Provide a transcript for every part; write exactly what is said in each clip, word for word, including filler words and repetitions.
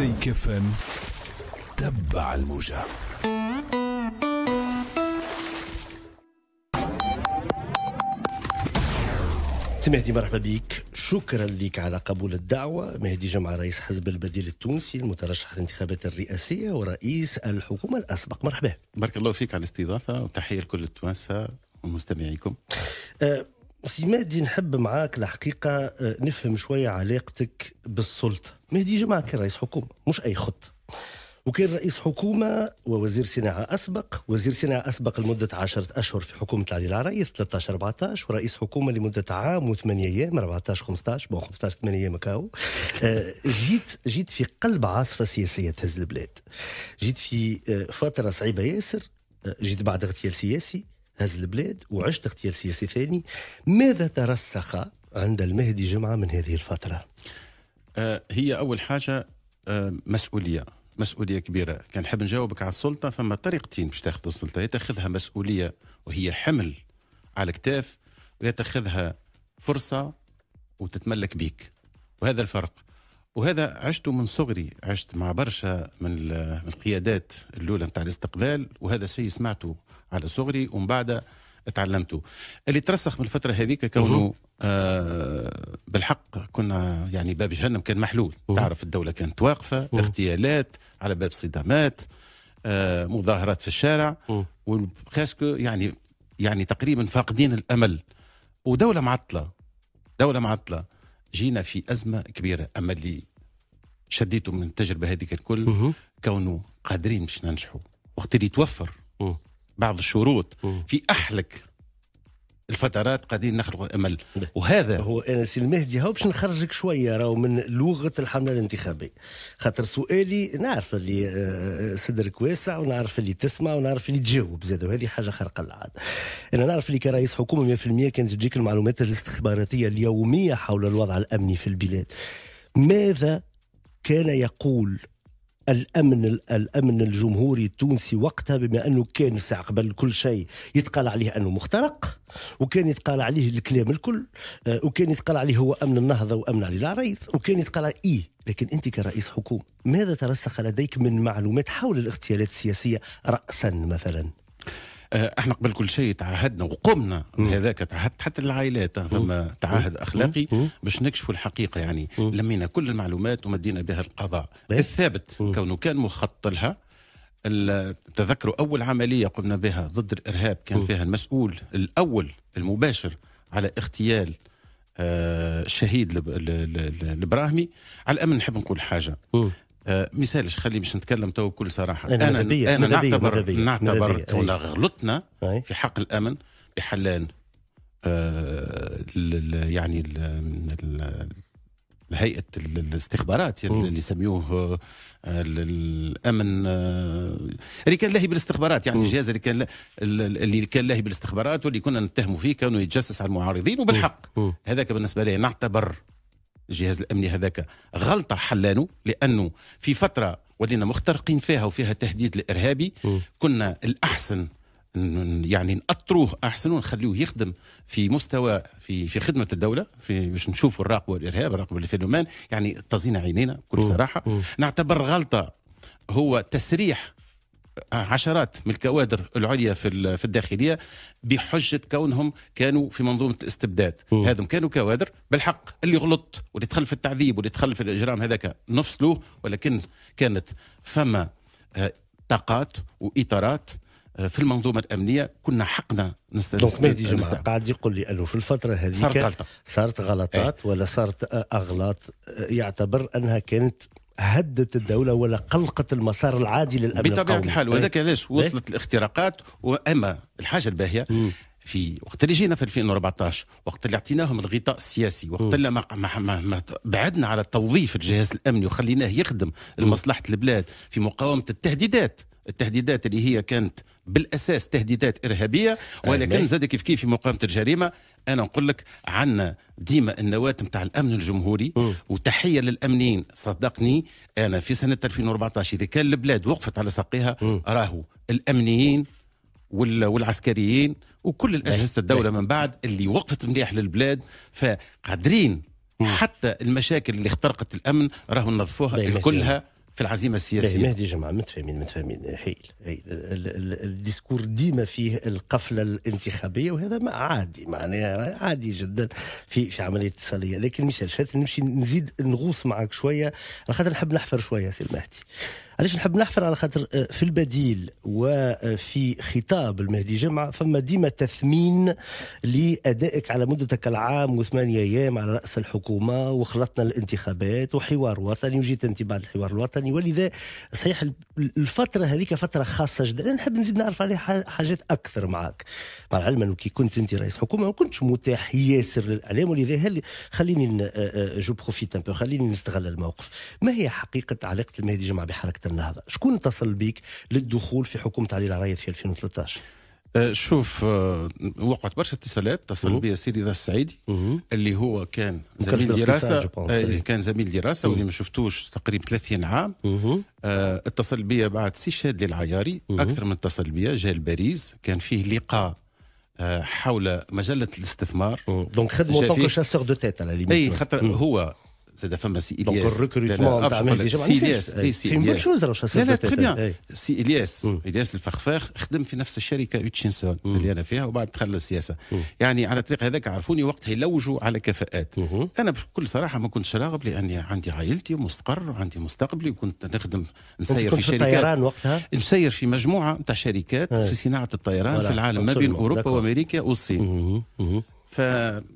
زي كفن تبع الموجة. مهدي مرحبا بك، شكرا لك على قبول الدعوة. مهدي جمعة رئيس حزب البديل التونسي المترشح للانتخابات الرئاسية ورئيس الحكومة الأسبق، مرحبا. بارك الله فيك على الاستضافة وتحية لكل التوانسة ومستمعيكم. أه سي مهدي، نحب معاك الحقيقة نفهم شوية علاقتك بالسلطة. مهدي جمعة كان رئيس حكومة مش أي خط، وكان رئيس حكومة ووزير صناعة أسبق، وزير صناعة أسبق لمدة عشرة أشهر في حكومة علي العريض ثلاثة عشر أربعة عشر، ورئيس حكومة لمدة عام وثمانية أيام أربعة عشر خمسة عشر، بون خمسة عشر ثمانية أيام كاو. آه جيت جيت في قلب عاصفة سياسية تهز البلاد، جيت في آه فترة صعيبة ياسر، آه جيت بعد اغتيال سياسي هز البلاد وعشت اغتيال سياسي ثاني. ماذا ترسخ عند المهدي جمعة من هذه الفترة؟ آه هي أول حاجة آه مسؤولية مسؤولية كبيرة. كان حاب نجاوبك على السلطة، فما طريقتين باش تاخذ السلطة، يتاخذها مسؤولية وهي حمل على الكتاف، ويتاخذها فرصة وتتملك بيك، وهذا الفرق. وهذا عشته من صغري، عشت مع برشا من القيادات الأولى نتاع الاستقلال، وهذا شيء سمعته على صغري ومن بعد تعلمته. اللي ترسخ من الفترة هذيك كونه آه بالحق كنا يعني باب جهنم كان محلول، تعرف الدولة كانت واقفة، اغتيالات على باب صدامات، آه مظاهرات في الشارع، وخاسكو يعني يعني تقريبا فاقدين الأمل، ودولة معطلة دولة معطلة جينا في أزمة كبيرة. أما اللي شديته من التجربة هذيك الكل كونه قادرين باش ننجحوا، وقت اللي توفر أوه. بعض الشروط أوه. في أحلك الفترات قاعدين نخرج الامل. وهذا هو انا سي المهدي، هاو باش نخرجك شويه راهو من لغه الحمله الانتخابيه، خاطر سؤالي نعرف اللي صدرك واسع ونعرف اللي تسمع ونعرف اللي تجاوب زاد، وهذه حاجه خارقه للعاده. انا نعرف اللي كرئيس حكومه مية بالمية كانت تجيك المعلومات الاستخباراتيه اليوميه حول الوضع الامني في البلاد. ماذا كان يقول الأمن الأمن الجمهوري التونسي وقتها، بما أنه كان ساعة قبل كل شيء يتقال عليه أنه مخترق، وكان يتقال عليه الكلام الكل، وكان يتقال عليه هو أمن النهضة وأمن علي العريض، وكان يتقال عليه إيه. لكن أنت كرئيس حكومة ماذا ترسخ لديك من معلومات حول الاغتيالات السياسية رأسا مثلا؟ احنا قبل كل شيء تعهدنا وقمنا بهذاك، تعهدت حتى العائلات، فما تعهد اخلاقي باش نكشفوا الحقيقه، يعني لمينا كل المعلومات ومدينا بها القضاء. الثابت كونه كان مخطط لها. تذكروا اول عمليه قمنا بها ضد الارهاب كان فيها المسؤول الاول المباشر على اغتيال الشهيد الابراهيمي. على الامن نحب نقول حاجه، آه مثالش خلي باش نتكلم تو بكل صراحه. انا انا, مدبية أنا مدبية نعتبر مدبية نعتبر كون غلطنا أي. في حق الامن بحلان آه يعني هيئه الاستخبارات اللي يسميوه الامن آه اللي كان لاهي بالاستخبارات، يعني الجهاز اللي كان اللي كان لاهي بالاستخبارات واللي كنا نتهموا فيه كانوا يتجسس على المعارضين، وبالحق هذاك بالنسبه لي نعتبر الجهاز الأمني هذاك غلطة حلانه، لأنه في فترة ولينا مخترقين فيها وفيها تهديد الإرهابي، كنا الأحسن يعني نأطروه أحسن ونخليه يخدم في مستوى في في خدمة الدولة، في باش نشوفوا الراقبة الإرهاب الراقبة الفينومان، يعني تزين عينينا بكل صراحة. نعتبر غلطة هو تسريح عشرات من الكوادر العليا في في الداخليه بحجه كونهم كانوا في منظومه الاستبداد. هذم كانوا كوادر بالحق، اللي غلط واللي دخل في التعذيب واللي دخل في الاجرام هذاك نفصلوه، ولكن كانت فما طاقات واطارات في المنظومه الامنيه كنا حقنا نستغل. مهدي جمعة قاعد يقول لي انه في الفتره هذيك صارت غلطه، صارت غلطات ولا صارت اغلاط يعتبر انها كانت هدت الدولة ولا قلقت المسار العادي للأمن القومي بطبيعة الحال، وهذاك علاش وصلت الاختراقات. وأما الحاجة الباهية في وقت اللي جينا في ألفين وأربعة عشر، وقت اللي اعطيناهم الغطاء السياسي، وقت اللي ما ما ما بعدنا على توظيف الجهاز الأمني وخليناه يخدم لمصلحة البلاد في مقاومة التهديدات التهديدات اللي هي كانت بالأساس تهديدات إرهابية، ولكن زاد كيف كيف في مقاومة الجريمة. أنا نقول لك عنا ديما النواة نتاع الأمن الجمهوري، وتحية للأمنين. صدقني أنا في سنة ألفين وأربعة عشر إذا كان البلاد وقفت على ساقيها راهو الأمنيين والعسكريين وكل الأجهزة الدولة من بعد اللي وقفت مليح للبلاد، فقادرين حتى المشاكل اللي اخترقت الأمن راهو نظفوها كلها في العزيمه السياسيه. مهدي جمعه متفاهمين متفاهمين حيل حيل الديسكور ديما فيه القفله الانتخابيه، وهذا ما عادي، معناها عادي جدا في في عمليه اتصاليه. لكن مثال شات نمشي نزيد نغوص معك شويه على خاطر نحب نحفر شويه سي المهدي. علاش نحب نحفر؟ على خاطر في البديل وفي خطاب المهدي جمعة فما ديما تثمين لأدائك على مدتك العام وثمانية أيام على رأس الحكومة، وخلطنا الانتخابات وحوار وطني وجيت أنت بعد الحوار الوطني، ولذا صحيح الفترة هذيك فترة خاصة جدا. أنا نحب نزيد نعرف عليها حاجات أكثر معك، مع العلم أنه كي كنت أنت رئيس حكومة ما كنتش متاح ياسر للإعلام، ولذا خليني جو بروفيت أن بو خليني نستغل الموقف. ما هي حقيقة علاقة المهدي جمعة بحركة النهضة؟ شكون اتصل بيك للدخول في حكومة علي العريض في ألفين وثلاثة عشر؟ شوف، وقعت برشا اتصالات. اتصل بي سيدي رضا الصعيدي اللي هو كان زميل دراسه اللي كان زميل دراسه واللي ما شفتوش تقريبا ثلاثين عام. اتصل بي بعد سي شادي العياري، اكثر من اتصل بي، جاء لباريس، كان فيه لقاء حول مجله الاستثمار. دونك خدمه طونك شاسور دو تيت على ليميت. اي خاطر هو زاد فما سي الياس. سي الياس اي سي الياس لا لا تري بيان. سي الياس الياس الفخفاخ خدم في نفس الشركه يوتشينسون اللي انا فيها، وبعد دخل السياسه. يعني على طريق هذاك عرفوني وقتها يلوجوا على كفاءات. انا بكل صراحه ما كنتش راغب، لاني عندي عائلتي ومستقر وعندي مستقبلي، وكنت نخدم نسير في شركات الطيران وقتها، نسير في مجموعه نتاع شركات في صناعه الطيران في العالم ما بين اوروبا وامريكا والصين. ف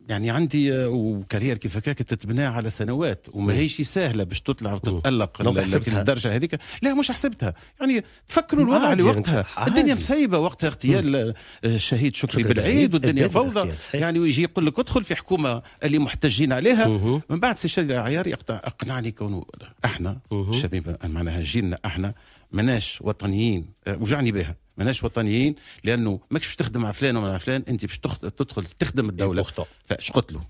يعني عندي وكارير كيف هكاك تتبناه على سنوات، وما هيش سهله باش تطلع وتتالق للدرجه هذيك. لا مش حسبتها، يعني تفكروا الوضع اللي وقتها الدنيا مسيبه، وقتها اغتيال الشهيد شكري بالعيد والدنيا فوضى، يعني ويجي يقول لك ادخل في حكومه اللي محتجين عليها. من بعد سي شادي العياري اقنعني كونه احنا الشباب، معناها جيلنا احنا مناش وطنيين، وجعني بها ماناش وطنيين، لانه ماكش باش تخدم مع فلان ومع فلان، انت باش تدخل تخدم الدوله. فاش قلت له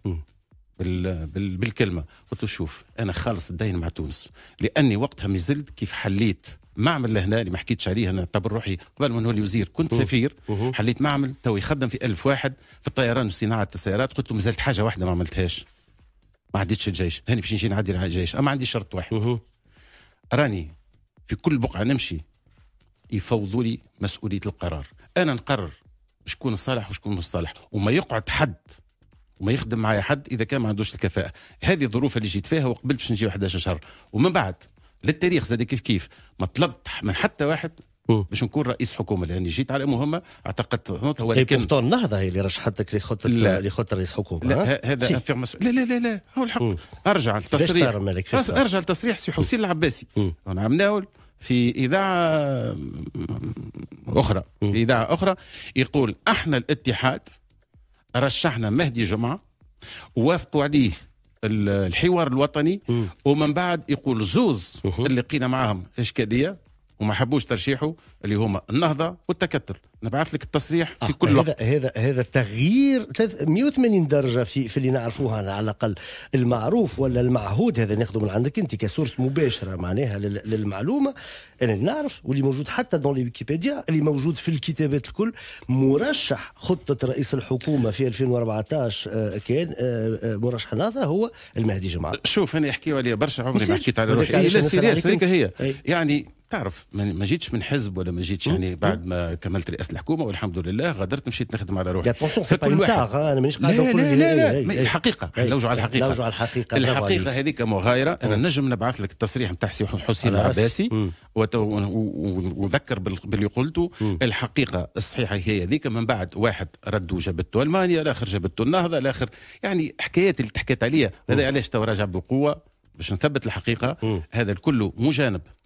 بالكلمه، قلت له شوف انا خالص الدين مع تونس، لاني وقتها مازلت كيف حليت معمل لهنا اللي ما حكيتش عليه. انا اعتبر روحي قبل ما نولي وزير كنت سفير، حليت معمل تو يخدم في ألف واحد في الطيران وصناعه السيارات. قلت له مازلت حاجه واحده ما عملتهاش، ما عديتش الجيش. هاني باش نجي نعدي على الجيش، اما عندي شرط واحد، راني في كل بقعه نمشي يفوضوا لي مسؤولية القرار، أنا نقرر شكون الصالح وشكون مش صالح، وما يقعد حد وما يخدم معايا حد إذا كان ما عندوش الكفاءة. هذه الظروف اللي جيت فيها وقبلت باش نجي أحد عشر شهر، ومن بعد للتاريخ زاد كيف كيف ما طلبت من حتى واحد باش نكون رئيس حكومة، لأني جيت على مهمة أعتقدت نوتها. ولكن إي النهضة هي اللي رشحتك لخطة لخطة رئيس حكومة. لا هذا في مسؤول. لا لا لا لا هو الحق. أرجع لتصريح أرجع لتصريح سي حسين العباسي، أنا عم ناول في إذاعة أخرى في إذاعة أخرى يقول احنا الاتحاد رشحنا مهدي جمعة ووافقوا عليه الحوار الوطني، ومن بعد يقول زوز اللي لقينا معاهم إشكالية وما حبوش ترشيحه اللي هما النهضة والتكتل. نبعث لك التصريح في آه كل وقت. هذا هذا تغيير مئة وثمانين درجة في في اللي نعرفوها على الاقل، المعروف ولا المعهود هذا ناخذه من عندك انت كسورس مباشره معناها للمعلومه. انا نعرف واللي موجود حتى دون ويكيبيديا اللي موجود في الكتابات الكل، مرشح خطه رئيس الحكومه في ألفين وأربعة عشر كان مرشح النهضه هو المهدي جمعه. شوف انا يحكيوا عليا برشا، عمري ما حكيت على روحي. إيه لا سيريس هذيك هي. أي. يعني تعرف ما جيتش من حزب ولا ما جيتش يعني بعد ما كملت رئاسه الحكومه والحمد لله غادرت مشيت نخدم على روحي. انا مانيش قاعد نقول لا لا لا الحقيقه نلوجوا على الحقيقه نلوجوا على الحقيقه الحقيقه هذيك مغايره. انا نجم نبعث لك التصريح نتاع سي حسين العباسي وذكر باللي قلته. الحقيقه الصحيحه هي هذيك. من بعد واحد ردوا جابته المانيا، الاخر جابته النهضه، الاخر يعني حكايات اللي تحكيت عليها. هذا علاش تو راجع بقوه باش نثبت الحقيقه. هذا الكل مجانب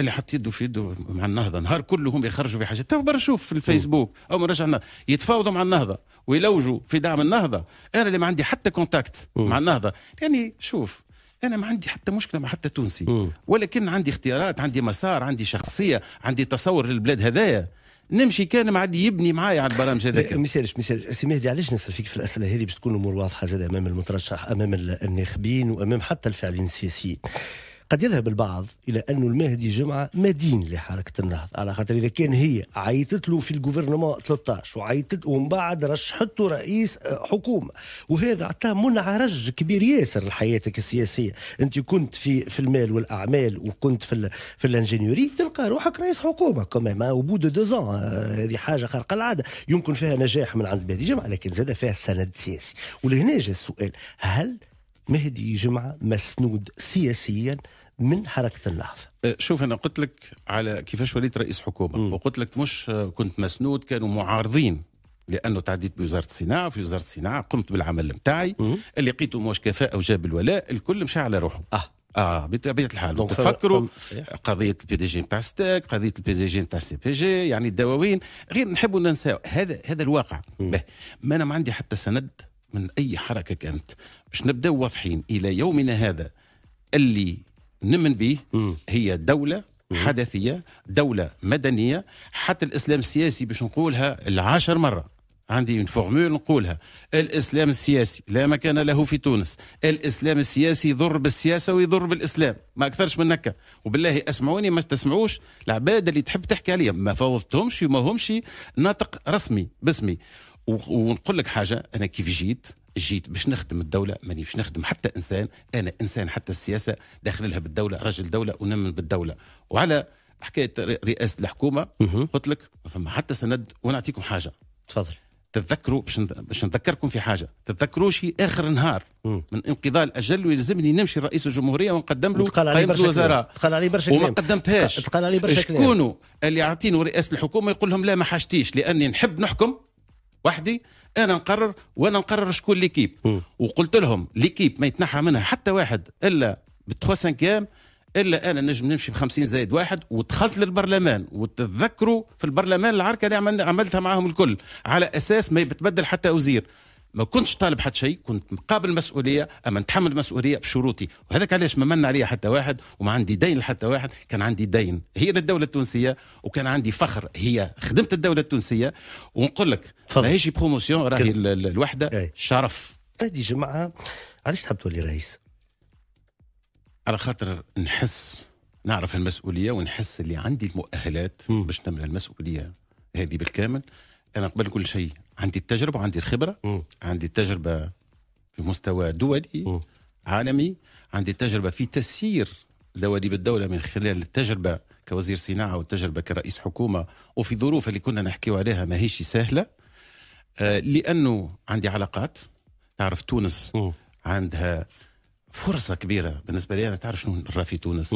اللي حط يده في يده مع النهضه نهار كله هم يخرجوا في حاجات. تو برا شوف في الفيسبوك او من رجعنا يتفاوضوا مع النهضه ويلوجوا في دعم النهضه. انا اللي ما عندي حتى كونتاكت مع النهضه. يعني شوف أنا ما عندي حتى مشكلة مع حتى تونسي م. ولكن عندي اختيارات، عندي مسار، عندي شخصية، عندي تصور للبلاد هذايا، نمشي كان مع اللي يبني معايا على البرامج هذاك. ما يسالش ما يسالش سي مهدي، علاش نسال فيك في الاسئله هذه باش تكون الامور واضحه زاد امام المترشح، امام الناخبين، وامام حتى الفاعلين السياسيين. قد يذهب البعض الى انه المهدي جمعه مدين لحركه النهضه، على خاطر اذا كان هي عيطت له في الجوفرنمون ثلاثة عشر وعيطت ومن بعد رشحته رئيس حكومه، وهذا اعطاه منعرج كبير ياسر لحياتك السياسيه. انت كنت في في المال والاعمال وكنت في في الانجينيوري، تلقى روحك رئيس حكومه كمان او بو دو دو، هذه حاجه خارقه العاده يمكن فيها نجاح من عند المهدي جمعه، لكن زاد فيها سند سياسي. ولهنا جاء السؤال، هل مهدي جمعة مسنود سياسيا من حركة النهضة؟ شوف، أنا قلت لك على كيفاش وليت رئيس حكومة م. وقلت لك مش كنت مسنود، كانوا معارضين، لأنه تعديت بوزارة الصناعة، في وزارة الصناعة قمت بالعمل متاعي اللي لقيته مش كفاءة وجاب الولاء، الكل مشى على روحه. آه اه بطبيعه الحال. تفكروا قضيه البي دي جي نتاع ستاك، قضيه البي دي جي نتاع سي بي جي، يعني الدواوين غير نحبوا ننساو، هذا هذا الواقع. ما انا ما عندي حتى سند من اي حركه كانت، باش نبداو واضحين الى يومنا هذا اللي نمن به م. هي دوله م. حدثيه، دوله مدنيه. حتى الاسلام السياسي باش نقولها العاشر مره، عندي من فورمول نقولها، الاسلام السياسي لا مكان له في تونس، الاسلام السياسي يضر بالسياسه ويضر بالاسلام، ما اكثرش من هكا. وبالله اسمعوني ما تسمعوش العباد اللي تحب تحكي عليهم، ما فوضتهمش وما همش ناطق رسمي باسمي. ونقول لك حاجه، انا كيف جيت جيت باش نخدم الدوله، ماني باش نخدم حتى انسان، انا انسان حتى السياسه داخلها بالدوله، رجل دوله ونمن بالدوله. وعلى حكايه رئاسه الحكومه قلت لك ما فما حتى سند، ونعطيكم حاجه. تفضل. تتذكروا باش نذكركم في حاجه، تتذكروا شي اخر نهار مم. من انقضاء الاجل ويلزمني نمشي لرئيس الجمهوريه ونقدم له قائمه الوزراء، وما قدمتهاش. تقال علي برشا كلام. شكونوا اللي يعطيني رئاسه الحكومه يقول لهم لا ما حاجتيش، لاني نحب نحكم وحدي، انا نقرر وانا نقرر شكون ليكيب. وقلت لهم ليكيب ما يتنحى منها حتى واحد الا بالثلاثة كام، الا انا نجم نمشي ب خمسين زائد واحد. ودخلت للبرلمان، وتتذكروا في البرلمان العركه اللي عملتها معاهم الكل على اساس ما يتبدل حتى وزير. ما كنتش طالب حتى شيء، كنت مقابل مسؤوليه، اما نتحمل مسؤوليه بشروطي، وهذاك علاش ما من عليا حتى واحد، وما عندي دين لحتى واحد. كان عندي دين هي للدوله التونسيه، وكان عندي فخر هي خدمت الدوله التونسيه. ونقول لك ماهيش بروموسيون، راهي الوحده. أي. شرف. مهدي جمعة علاش تحب تولي رئيس؟ على خاطر نحس نعرف المسؤوليه، ونحس اللي عندي المؤهلات باش نملى المسؤوليه هذه بالكامل. انا قبل كل شيء عندي التجربة وعندي الخبرة، م. عندي التجربة في مستوى دولي م. عالمي، عندي التجربة في تسيير دواليب الدولة من خلال التجربة كوزير صناعة والتجربة كرئيس حكومة، وفي ظروف اللي كنا نحكيو عليها ماهيش سهلة. آه لأنه عندي علاقات، تعرف تونس م. عندها فرصة كبيرة بالنسبة لي. أنا تعرف شنو نرى في تونس؟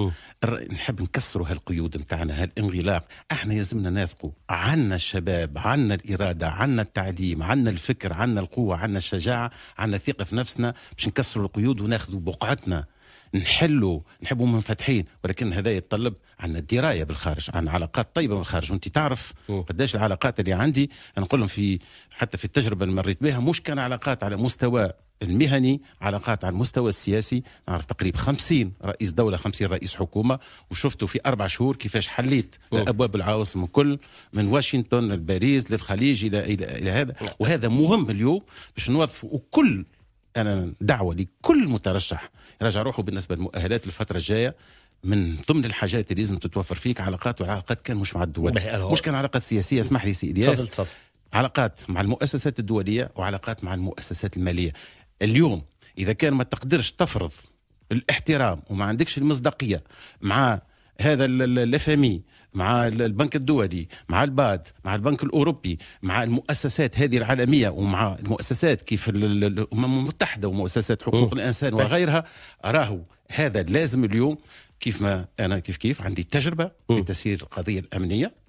نحب نكسروا هالقيود متاعنا، هالانغلاق. احنا يلزمنا ناثقوا، عنا الشباب، عنا الإرادة، عنا التعليم، عنا الفكر، عنا القوة، عنا الشجاعة، عنا الثقة في نفسنا باش نكسروا القيود وناخذوا بقعتنا، نحلوا، نحبوا منفتحين. ولكن هذا يتطلب عنا دراية بالخارج، عن علاقات طيبة بالخارج. وانت تعرف قداش العلاقات اللي عندي، نقول لهم في حتى في التجربة اللي مريت بها، مش كان علاقات على مستوى المهني، علاقات على المستوى السياسي. نعرف تقريبا خمسين رئيس دولة، خمسين رئيس حكومة، وشفتوا في أربع شهور كيفاش حليت أبواب العواصم الكل، من واشنطن لباريس للخليج إلى إلى هذا. وهذا مهم اليوم باش نوظف. وكل أنا دعوة لكل مترشح يراجع روحه بالنسبة للمؤهلات الفترة الجاية. من ضمن الحاجات اللي لازم تتوفر فيك علاقات، وعلاقات كان مش مع الدول، مش كان علاقات سياسية. اسمح لي سي الياس، علاقات مع المؤسسات الدولية وعلاقات مع المؤسسات المالية. اليوم إذا كان ما تقدرش تفرض الاحترام وما عندكش المصداقية مع هذا الافامي، مع البنك الدولي، مع الباد، مع البنك الأوروبي، مع المؤسسات هذه العالمية، ومع المؤسسات كيف الأمم المتحدة ومؤسسات حقوق الإنسان وغيرها، أراه هذا لازم اليوم. كيف ما أنا كيف كيف عندي تجربة في تسيير القضية الأمنية،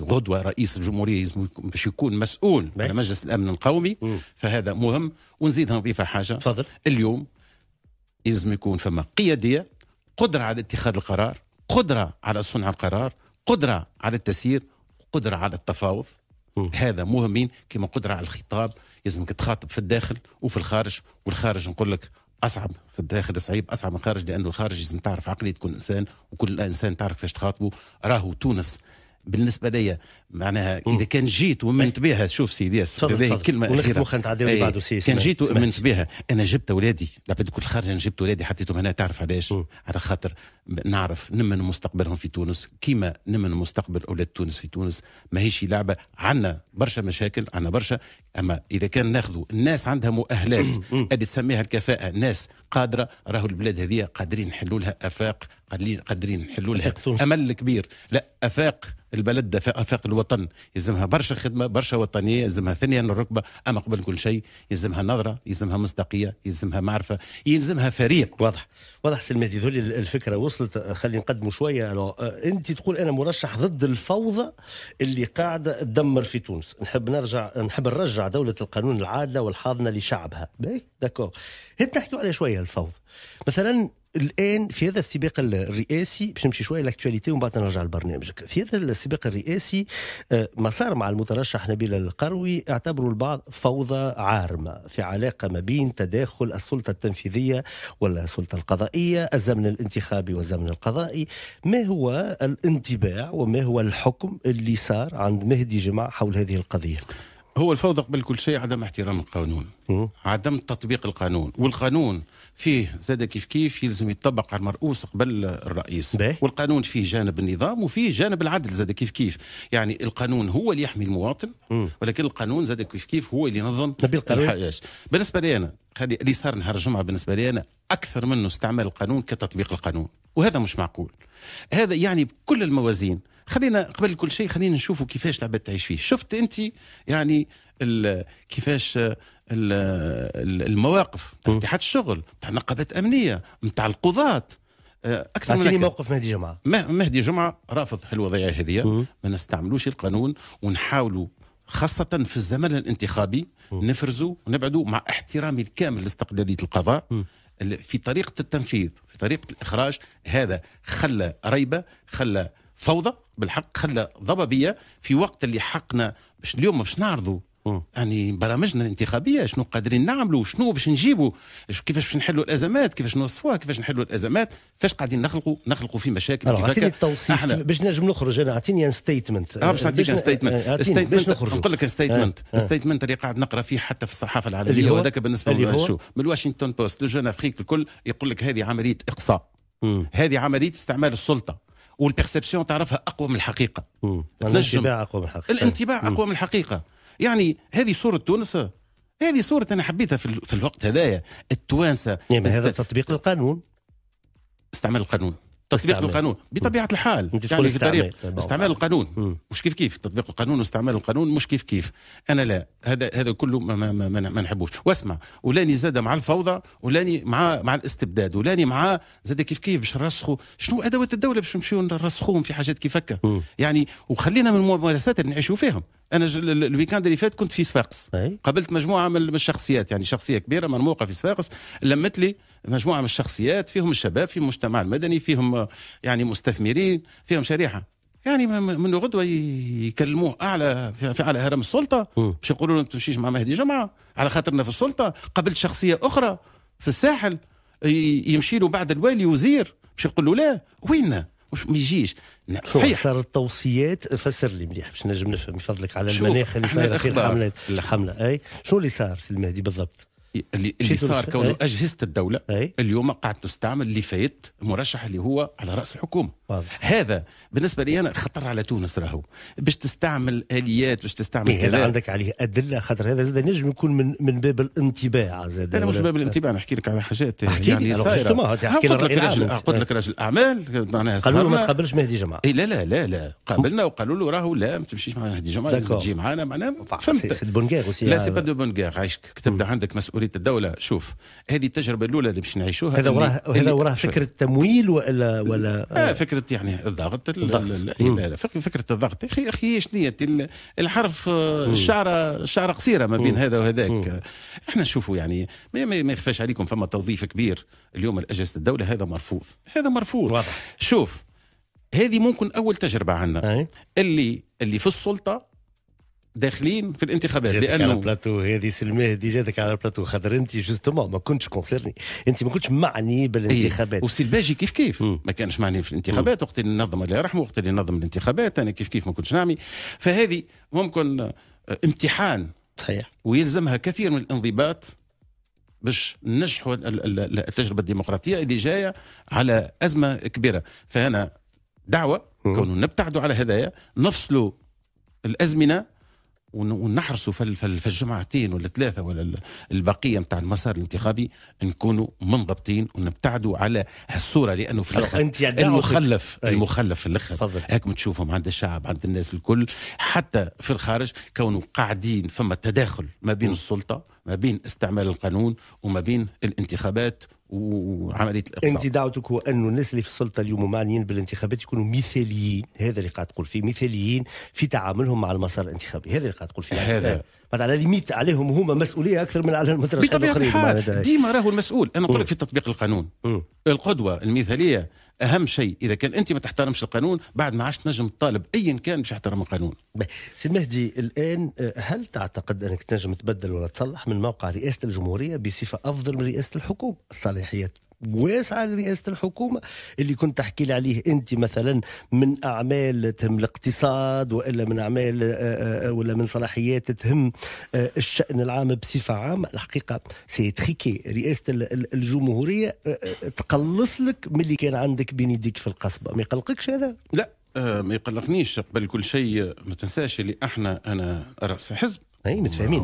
غدوة رئيس الجمهورية باش يكون مسؤول على مجلس الأمن القومي، فهذا مهم. ونزيدها نضيفها حاجة. فضل. اليوم لازم يكون فما قيادية، قدرة على اتخاذ القرار، قدرة على صنع القرار، قدرة على التسيير، قدرة على التفاوض. م. هذا مهمين، كما قدرة على الخطاب. لازمك تخاطب في الداخل وفي الخارج، والخارج نقول لك اصعب في الداخل، صعيب اصعب من الخارج، لانه الخارج لازم تعرف عقليه كل انسان، وكل انسان تعرف كيفاش تخاطبه. راهو تونس بالنسبه ليا معناها اذا كان جيت ومنت بها، شوف سيدي كلمه اخيره، كان جيت ومنت بها انا جبت اولادي لابد كل خارج، انا جبت اولادي حطيتهم هنا. تعرف علاش؟ على خاطر نعرف نمن مستقبلهم في تونس، كيما نمن مستقبل اولاد تونس في تونس. ماهيش لعبه، عندنا برشا مشاكل، عندنا برشا، اما اذا كان ناخذوا الناس عندها مؤهلات اللي تسميها الكفاءه، ناس قادره، راهو البلاد هذه قادرين نحلوا لها افاق، قادرين نحلوا لها امل كبير، لا افاق البلد، افاق الوطن. يلزمها برشا خدمه، برشا وطنيه، يلزمها ثانيه الركبه، اما قبل كل شيء يلزمها نظره، يلزمها مصداقيه، يلزمها معرفه، يلزمها فريق. واضح واضح سي المهدي، ذولي الفكره وصلت. خلينا نقدموا شويه. الو انت تقول انا مرشح ضد الفوضى اللي قاعده تدمر في تونس، نحب نرجع نحب نرجع دوله القانون العادله والحاضنه لشعبها. باهي داكور، نحكيوا على شويه الفوضى. مثلا الان في هذا السباق الرئاسي، باش نمشي شويه لاكتواليتي ومن بعد نرجع لبرنامجك. في هذا السباق الرئاسي ما صار مع المترشح نبيل القروي اعتبروا البعض فوضى عارمه في علاقه ما بين تداخل السلطه التنفيذيه والسلطه القضائيه، الزمن الانتخابي والزمن القضائي. ما هو الانطباع وما هو الحكم اللي صار عند مهدي جمعة حول هذه القضيه؟ هو الفوضى قبل كل شيء عدم احترام القانون، عدم تطبيق القانون، والقانون فيه زاد كيف كيف يلزم يتطبق على المرؤوس قبل الرئيس. والقانون فيه جانب النظام وفيه جانب العدل زاد كيف كيف. يعني القانون هو اللي يحمي المواطن، ولكن القانون زاد كيف كيف هو اللي ينظم الحياة. بالنسبة لي أنا، خلي اللي صار نهار الجمعة بالنسبة لي أنا أكثر منه استعمال القانون كتطبيق القانون، وهذا مش معقول. هذا يعني بكل الموازين. خلينا قبل كل شيء خلينا نشوفوا كيفاش العباد تعيش فيه. شفت أنت يعني كيفاش المواقف تاع اتحاد الشغل، تاع نقابات امنيه، نتاع القضاة. اكثر من موقف مهدي جمعة، مهدي جمعة رافض الوضعيه هذه، ما نستعملوش القانون ونحاولوا خاصه في الزمن الانتخابي نفرزوا ونبعدوا، مع احترامي الكامل لاستقلاليه القضاء م. في طريقه التنفيذ، في طريقه الاخراج. هذا خلى ريبه، خلى فوضى بالحق، خلى ضبابيه في وقت اللي حقنا باش اليوم باش نعرضوا يعني برامجنا الانتخابيه، شنو قادرين نعملوا، شنو باش نجيبوا، كيفاش باش نحلوا الازمات، كيفاش نوصفوها، كيفاش نحلوا الازمات، فاش قاعدين نخلقوا نخلقوا في مشاكل. اعطيني التوصيف باش نجم نخرج انا. اعطيني ان ستيتمنت. اه باش نعطيك ان ستيتمنت، نقول لك ان ستيتمنت ستيتمنت اللي قاعد نقرا فيه حتى في الصحافه العالميه، وهذاك بالنسبه للشو من الواشنطن بوست، لو جون افريك الكل، يقول لك هذه عمليه اقصاء، هذه عمليه استعمال السلطه، والبيرسبسيون تعرفها اقوى من الحقيقه، الانطباع اقوى من الحقيقه، الانطباع اقوى من الحقيقه. يعني هذه صورة تونس، هذه صورة أنا حبيتها في, ال... في الوقت هذايا التوانسة. يعني هذا تطبيق القانون، استعمال القانون، تطبيق استعمال. القانون بطبيعة الحال يعني في طريق استعمال القانون مش كيف كيف، تطبيق القانون واستعمال القانون مش كيف كيف. أنا لا، هذا هذا كله ما, ما, ما, ما نحبوش. واسمع، ولاني زاد مع الفوضى، ولاني مع مع الاستبداد، ولاني مع زاد كيف كيف باش نرسخوا شنو أدوات الدولة باش نمشيو نرسخوهم في حاجات كيف هكا. يعني وخلينا من الممارسات اللي نعيشوا فيهم. أنا الويكاند اللي فات كنت في صفاقس، قابلت مجموعة من الشخصيات، يعني شخصية كبيرة مرموقة في صفاقس، لمت لي مجموعة من الشخصيات، فيهم الشباب، فيهم المجتمع المدني، فيهم يعني مستثمرين، فيهم شريحة يعني من غدوة يكلموه أعلى في على هرم السلطة باش يقولوا له ما تمشيش مع مهدي جمعة على خاطرنا في السلطة. قابلت شخصية أخرى في الساحل يمشي له بعد الوالي وزير باش يقول له لا، ويننا؟ وش ما يجيش صحيح. صار التوصيات، فسر لي مليح باش نجم نفهم من فضلك على المناخ اللي صايره في الحمله الحمله اي شنو اللي صار سي المهدي بالضبط؟ اللي, اللي صار كونه اجهزه الدوله أي؟ اليوم قاعد تستعمل لفايت مرشح اللي هو على راس الحكومه. واضح. هذا بالنسبه لي انا خطر على تونس، راهو باش تستعمل اليات، باش تستعمل إيه كذا. عندك عليه ادله، خاطر هذا زاد نجم يكون من من باب الانطباع. زاد انا مش باب الانطباع، نحكي لك على حاجات يعني صايره. قلت لك رجل اعمال معناها قالوا له ما تقابلش مهدي جمعة. إيه لا لا لا لا قابلنا وقالوا له راهو لا ما تمشيش مع مهدي جمعة، لازم تجي معنا. معناها فهمت البونغير وسي لا سي با دو بونغير، عايشك تبدا عندك مسؤولية الدولة. شوف هذه التجربة الأولى اللي باش نعيشوها. هذا وراه هذا وراه فكرة تمويل ولا ولا آه فكرة يعني الضغط، فكرة الضغط. يا أخي أخي شنية الحرف، الشعرة الشعرة قصيرة ما بين هذا وهذاك. احنا نشوفوا يعني ما يخفاش عليكم فما توظيف كبير اليوم الأجهزة الدولة، هذا مرفوض، هذا مرفوض واضح. شوف هذه ممكن أول تجربة عنا اللي اللي في السلطة داخلين في الانتخابات. لانه على بلاتو هذه سلمى دي جاتك على بلاتو خاطر انت جوستومون ما كنتش كونسيرني، انت ما كنتش معني بالانتخابات. ايه. والسلباجي كيف كيف م. ما كانش معني في الانتخابات، وقت اللي نظم الله يرحمه، وقت اللي نظم الانتخابات انا كيف كيف ما كنتش نعمي. فهذه ممكن امتحان صحيح، ويلزمها كثير من الانضباط باش ننجحوا التجربه الديمقراطيه اللي جايه على ازمه كبيره. فانا دعوه كونوا نبتعدوا على هذايا، نفصلوا الازمنه ونحرصوا في الجمعتين ولا ثلاثه ولا البقيه نتاع المسار الانتخابي نكونوا منضبطين ونبتعدوا على هالصوره، لانه في الاخر المخلف أي. المخلف في الاخر هاكم تشوفهم عند الشعب عند الناس الكل حتى في الخارج، كونوا قاعدين فما تداخل ما بين م. السلطه ما بين استعمال القانون وما بين الانتخابات وعمليه الاقصاء. انت دعوتك هو انه الناس اللي في السلطه اليوم معنيين بالانتخابات يكونوا مثاليين، هذا اللي قاعد تقول فيه، مثاليين في تعاملهم مع المسار الانتخابي، هذا اللي قاعد تقول فيه. هذا على ليميت عليهم هما مسؤوليه اكثر من على المترشحين الاخرين. ديما راهو المسؤول، انا نقول لك في تطبيق القانون م. القدوه المثاليه اهم شيء. اذا كان انت ما تحترمش القانون بعد ما عادش تنجم تطالب ايا كان باش يحترم القانون. سي مهدي، الان هل تعتقد انك تنجم تبدل ولا تصلح من موقع رئاسه الجمهوريه بصفه افضل من رئاسه الحكومه؟ الصلاحيات واسعه لرئاسه الحكومه اللي كنت تحكي لي عليه انت، مثلا من اعمال تهم الاقتصاد والا من اعمال ولا من صلاحيات تهم الشان العام بصفه عامه. الحقيقه سي تريكي، رئاسه الجمهوريه تقلص لك من اللي كان عندك بين يديك في القصبه. ما يقلقكش هذا؟ لا ما يقلقنيش. قبل كل شيء ما تنساش اللي احنا انا راس حزب، اي متفاهمين.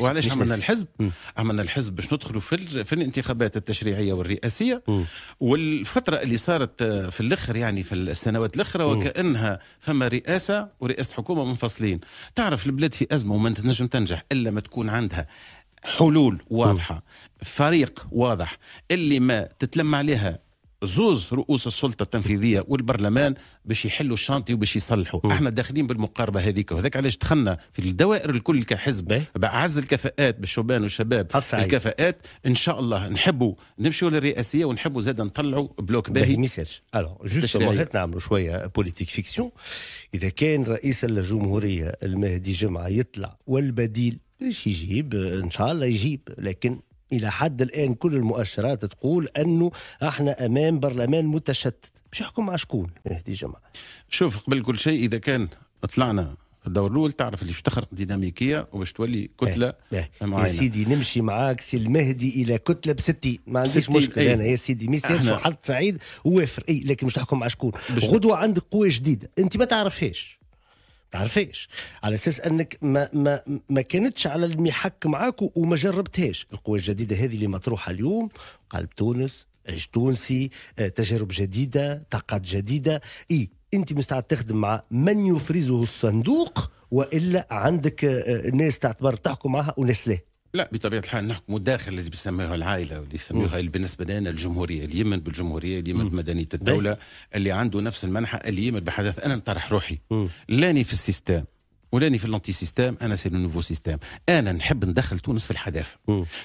وعلاش عملنا الحزب؟ م. عملنا الحزب باش ندخلوا في في الانتخابات التشريعيه والرئاسيه، م. والفتره اللي صارت في الاخر يعني في السنوات الاخرى وكانها فما رئاسه ورئاسه حكومه منفصلين. تعرف البلاد في ازمه وما تنجم تنجح الا ما تكون عندها حلول واضحه، م. فريق واضح اللي ما تتلم عليها زوز رؤوس السلطه التنفيذيه والبرلمان باش يحلوا الشانطي وباش يصلحوا. احنا داخلين بالمقاربه هذيك، وهذاك علاش دخلنا في الدوائر الكل كحزب باعز الكفاءات بالشبان والشباب الكفاءات. ان شاء الله نحبوا نمشيوا للرئاسيه ونحبوا زاد نطلعوا بلوك باهي. ميساج الوغ جوستومون نعملوا شويه بوليتيك فيكسيون. اذا كان رئيس الجمهوريه المهدي جمعه يطلع والبديل باش يجيب ان شاء الله يجيب، لكن إلى حد الآن كل المؤشرات تقول أنه احنا أمام برلمان متشتت. باش يحكم مع شكون مهدي جمعة؟ شوف، قبل كل شيء إذا كان طلعنا في الدور الأول تعرف اللي باش تخرق ديناميكية وباش تولي كتلة معينة. يا سيدي نمشي معاك سي المهدي إلى كتلة بستي، ما عنديش مشكلة. أي. أنا يا سيدي ميساج وحظ سعيد ووافر، أي لكن مش تحكم مع شكون؟ غدوة عندك قوة جديدة أنت ما تعرفهاش. عارفاش على اساس انك ما ما ما كانتش على المحك معاك وما جربتهاش. القوى الجديده هذه اللي مطروحه اليوم، قلب تونس، عيش تونسي، تجارب جديده، طاقات جديده. اي انت مستعد تخدم مع من يفرزه الصندوق والا عندك ناس تعتبر تحكم معها وناس لا؟ لا بطبيعه الحال نحكموا داخل اللي بيسموها العائله واللي يسموها بالنسبه لنا الجمهوريه، اللي يمن بالجمهوريه، اللي يمن بمدنيه الدوله، اللي عنده نفس المنحى، اللي يمن بحدث انا نطرح روحي، لاني في السيستام ولاني في الانتي سيستام، انا سي نوفو سيستام، انا نحب ندخل تونس في الحداثه.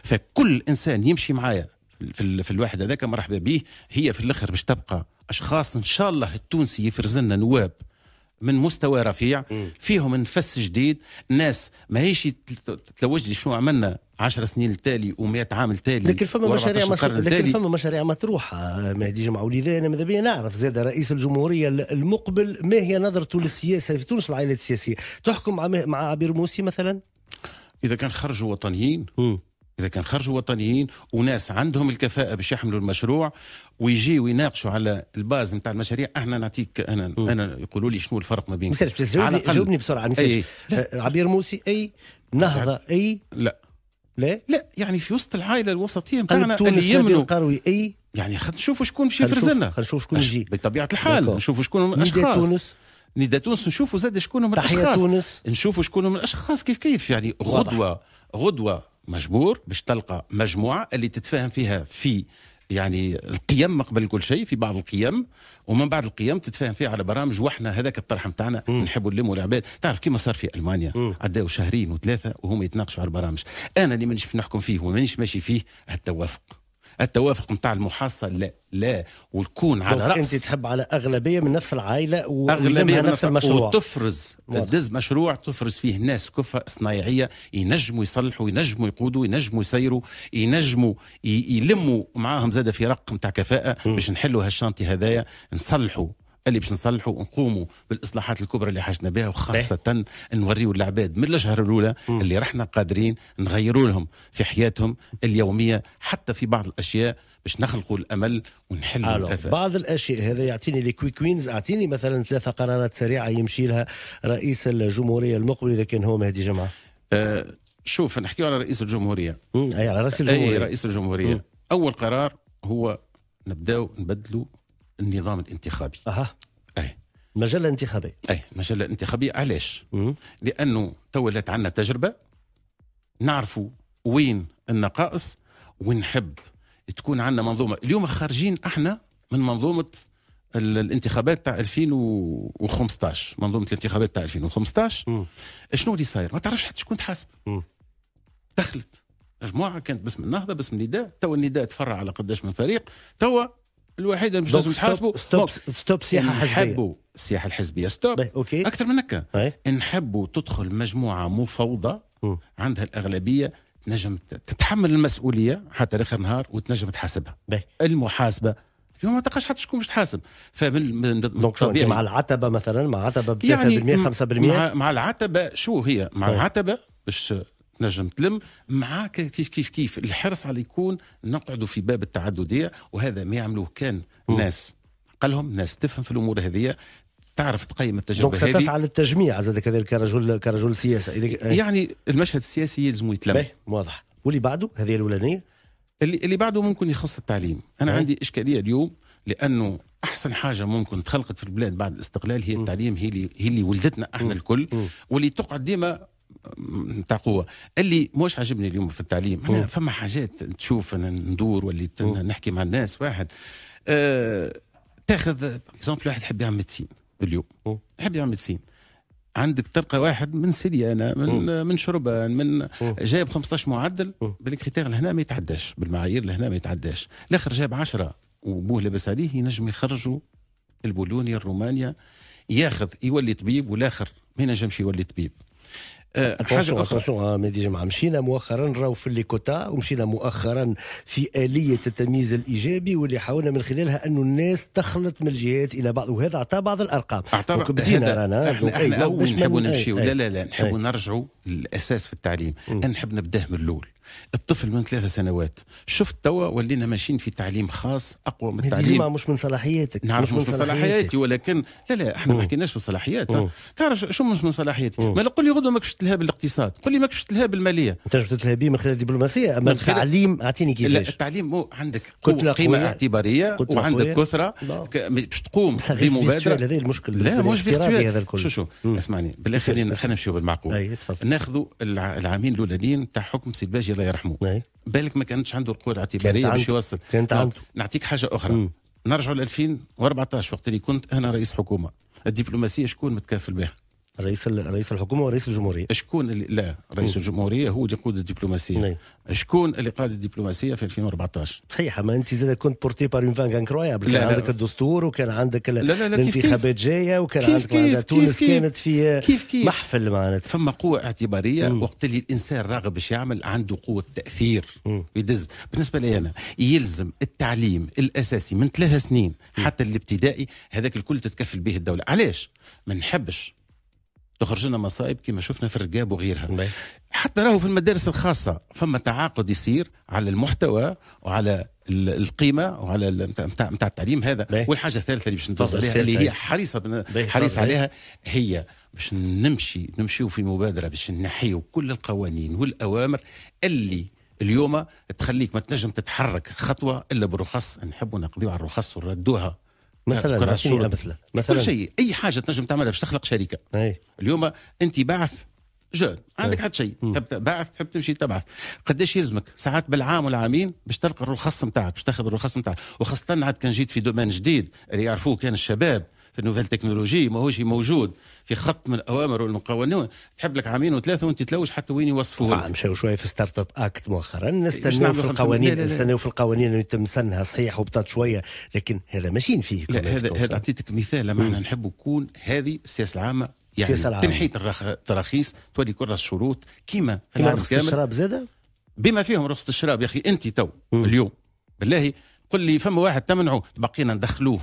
فكل انسان يمشي معايا في في الواحد هذاك مرحبا به. هي في الاخر باش تبقى اشخاص ان شاء الله التونسي يفرزلنا نواب من مستوى رفيع، فيهم نفس جديد، ناس ماهيش تلوج لي شنو عملنا عشر سنين التالي و100 عام التالي. لكن فما مشاريع لكن فما مشاريع مطروحه مهدي جمعه، ولذا انا ماذا بيا نعرف زاد رئيس الجمهوريه المقبل ما هي نظرته للسياسه في تونس، العائلات السياسيه تحكم مع عبير موسي مثلا. اذا كان خرجوا وطنيين م. إذا كان خرجوا وطنيين وناس عندهم الكفاءة باش يحملوا المشروع ويجي ويناقشوا على الباز نتاع المشاريع، احنا نعطيك أنا م. أنا يقولوا لي شنو الفرق ما بين. على جاوبني بسرعة. أي. عبير موسي أي، نهضة أي، لا لا لا يعني في وسط العائلة الوسطية نتاعنا اللي يمنوا قروي أي، يعني خلينا نشوفوا شكون باش يفرزلنا، خلينا نشوفوا شكون يجي بطبيعة الحال، نشوفوا شكون هما الأشخاص. ندى تونس نشوفوا زاد شكون هما الأشخاص، نشوفوا شكون هما الأشخاص كيف كيف. يعني غدوة غدوة مجبور باش تلقى مجموعة اللي تتفاهم فيها في يعني القيم قبل كل شيء، في بعض القيم ومن بعد القيم تتفاهم فيها على برامج، واحنا هذاك الطرح نتاعنا نحبوا نلموا العباد. تعرف كيما صار في المانيا عداو شهرين وثلاثه وهم يتناقشوا على البرامج. انا اللي مانيش نحكم فيه ومانيش ماشي فيه التوافق، التوافق نتاع المحاصصه لا لا، وتكون على راس انت تحب على اغلبيه من نفس العائله واغلبيه من نفس المشروع، وتفرز تدز مشروع تفرز فيه ناس كفه صنايعيه ينجموا يصلحوا، ينجموا يقودوا، ينجموا يسيروا، ينجموا يلموا معاهم زاده في رق نتاع كفاءه باش نحلوا هالشانتي هذايا، نصلحوا اللي باش نصلحوا ونقوموا بالاصلاحات الكبرى اللي حاجنا بها، وخاصه نوريو العباد من الجهه الاولى اللي رحنا قادرين نغيروا لهم في حياتهم اليوميه حتى في بعض الاشياء باش نخلقوا الامل ونحلوا الافات. بعض الاشياء هذا يعطيني لي كويك وينز، اعطيني مثلا ثلاثه قرارات سريعه يمشي لها رئيس الجمهوريه المقبل اذا كان هو مهدي جمعه. أه شوف نحكيو على رئيس الجمهوريه. اي على رئيس الجمهوريه. اي رئيس الجمهوريه. مم. اول قرار هو نبداو نبدلوا النظام الانتخابي. اها اي مجله انتخابيه. اي مجله انتخابيه. علاش؟ لانه تولت عندنا تجربه، نعرفوا وين النقائص ونحب تكون عندنا منظومه. اليوم خارجين احنا من منظومه الانتخابات تاع ألفين وخمسطاش، منظومه الانتخابات تاع ألفين وخمسطاش. شنو اللي صاير؟ ما تعرفش حتى شكون تحاسب. دخلت مجموعه كانت باسم النهضه باسم النداء، توا النداء تفرع على قداش من فريق، توا الوحيده اللي مش لازم تحاسبوا. ستوب ستوب سياحه حزبيه، نحبوا السياحه الحزبيه ستوب. اوكي اكثر من هكا نحبوا تدخل مجموعه مفوضه عندها الاغلبيه تنجم تتحمل المسؤوليه حتى لاخر نهار وتنجم تحاسبها. المحاسبه اليوم ما تلقاش حتى شكون باش تحاسب. فمن طبيعي مع العتبه مثلا، مع عتبه ب ثلاثة بالمئة يعني خمسة بالمئة مع, مع العتبه. شو هي مع العتبه باش نجم تلم مع كيف كيف كيف الحرص على يكون نقعدوا في باب التعدديه، وهذا ما يعملوه كان ناس قالهم ناس تفهم في الامور هذه، تعرف تقيم التجربه هذه. دونك ستفعل التجميع زاد كذلك كرجل كرجل سياسه. يعني المشهد السياسي يلزم يتلم. واضح. واللي بعده هذه الاولانيه اللي اللي بعده ممكن يخص التعليم. انا م. عندي اشكاليه اليوم لانه احسن حاجه ممكن تخلقت في البلاد بعد الاستقلال هي التعليم، هي اللي هي اللي ولدتنا احنا م. الكل م. واللي تقعد ديما نتاع قوه. اللي مش عاجبني اليوم في التعليم انا فما حاجات تشوف انا ندور واللي نحكي مع الناس. واحد أه تاخذ اكزومبل، واحد يحب يعمل ميديسين اليوم، يحب يعمل ميديسين، عندك تلقى واحد من سليانه من أوه. من شربان من أوه. جايب خمسطاش معدل بالكريتير لهنا ما يتعداش، بالمعايير لهنا ما يتعداش، الاخر جايب عشرة وبوه لاباس عليه، ينجم يخرجوا البولونيا الرومانيا، ياخذ يولي طبيب والاخر ما ينجمش يولي طبيب. حاجه اخرى مهدي جمعه، مشينا مؤخرا راهو في الليكوتا، ومشينا مؤخرا في اليه التمييز الايجابي واللي حاولنا من خلالها انه الناس تخلط من الجهات الى بعض، وهذا اعطى بعض الارقام. بدينا رانا احنا, احنا اول نحبوا نمشيوا لا لا لا نحبوا نرجعوا للاساس في التعليم. انا نحب نبداه من الاول، الطفل من ثلاثة سنوات. شفت توا ولينا ماشيين في تعليم خاص اقوى من التعليم. مش من صلاحياتك. نعم مش من, من صلاحياتي، ولكن لا لا احنا ما حكيناش في الصلاحيات. تعرف شو مش من صلاحياتي؟ ما قول لي غدوه ماكش تلها بالاقتصاد، قول لي ماكش تلها بالماليه. تنجم تلها بيه من خلال الدبلوماسيه، اما التعليم اعطيني كيفاش. التعليم مو عندك قوة قيمه اعتباريه وعندك كثره باش تقوم بمبادره. هذا المشكل. لا مش في هذا الكل. شو شو اسمعني بالاخر خلينا نمشيو بالمعقول. ناخذوا العامين الاولانيين تاع حكم سي الباجي الله يرحمه. أي. بالك ما كانتش عنده القوة الاعتبارية باش يوصل. كانت عنده. نعطيك حاجة أخرى، نرجعوا ل ألفين وأربعطاش وقت اللي كنت أنا رئيس حكومة. الدبلوماسية شكون متكافل بها؟ رئيس رئيس الحكومة ورئيس الجمهورية. شكون اللي لا رئيس م. الجمهورية هو اللي يقود الدبلوماسية. أي. شكون اللي قاد الدبلوماسية في ألفين وأربعطاش؟ صحيح، ما أنت زاد كنت بورتي بار اون فانغ انكرويابل، كان عندك الدستور وكان عندك الانتخابات جاية وكان كيف عندك كيف تونس كيف كانت في كيف كيف محفل معناتها. فما قوة اعتبارية م. وقت اللي الإنسان راغب باش يعمل عنده قوة تأثير م. يدز. بالنسبة لي أنا يلزم التعليم الأساسي من ثلاث سنين م. حتى الابتدائي، هذاك الكل تتكفل به الدولة. علاش؟ ما نحبش تخرج لنا مصائب كما شفنا في الرقاب وغيرها. مبين. حتى راهو في المدارس الخاصة فما تعاقد يصير على المحتوى وعلى القيمة وعلى متاع التعليم هذا. مبين. والحاجة الثالثة اللي باش ندوز عليها اللي هي حريصة حريص عليها هي باش نمشي نمشيو في مبادرة باش نحيو كل القوانين والأوامر اللي اليوم تخليك ما تنجم تتحرك خطوة إلا برخص. نحبوا نقضيو على الرخص ونردوها. مثلا مثلا مثلا شيء، اي حاجه تنجم تعملها باش تخلق شركه. أي. اليوم انت باعث جون عندك حتى شيء تحب باعث تحب تمشي تبعث، قداش يلزمك ساعات بالعام والعامين باش تلقى الرخص نتاعك باش تاخذ الرخص نتاعك. وخاصه عاد كان جيت في دومين جديد اللي يعرفوه كان الشباب النوفيل تكنولوجي ماهوش موجود في خط من الاوامر والمقومات. تحب لك عامين وثلاثه وانت تلوج حتى وين يوصفوه. نعم مشاو شويه في ستارت اب اكت مؤخرا، نستناو في القوانين، نستناو في القوانين اللي تم سنها صحيح وبطات شويه، لكن هذا ماشيين فيه. هذا هذا اعطيتك مثال، معنا نحب يكون هذه السياسه العامه يعني تنحيط التراخيص تولي كره الشروط كيما في العالم كامل. الشراب زاده بما فيهم رخصه الشراب. يا اخي انت تو اليوم بالله قل لي فما واحد تمنعه، بقينا ندخلوه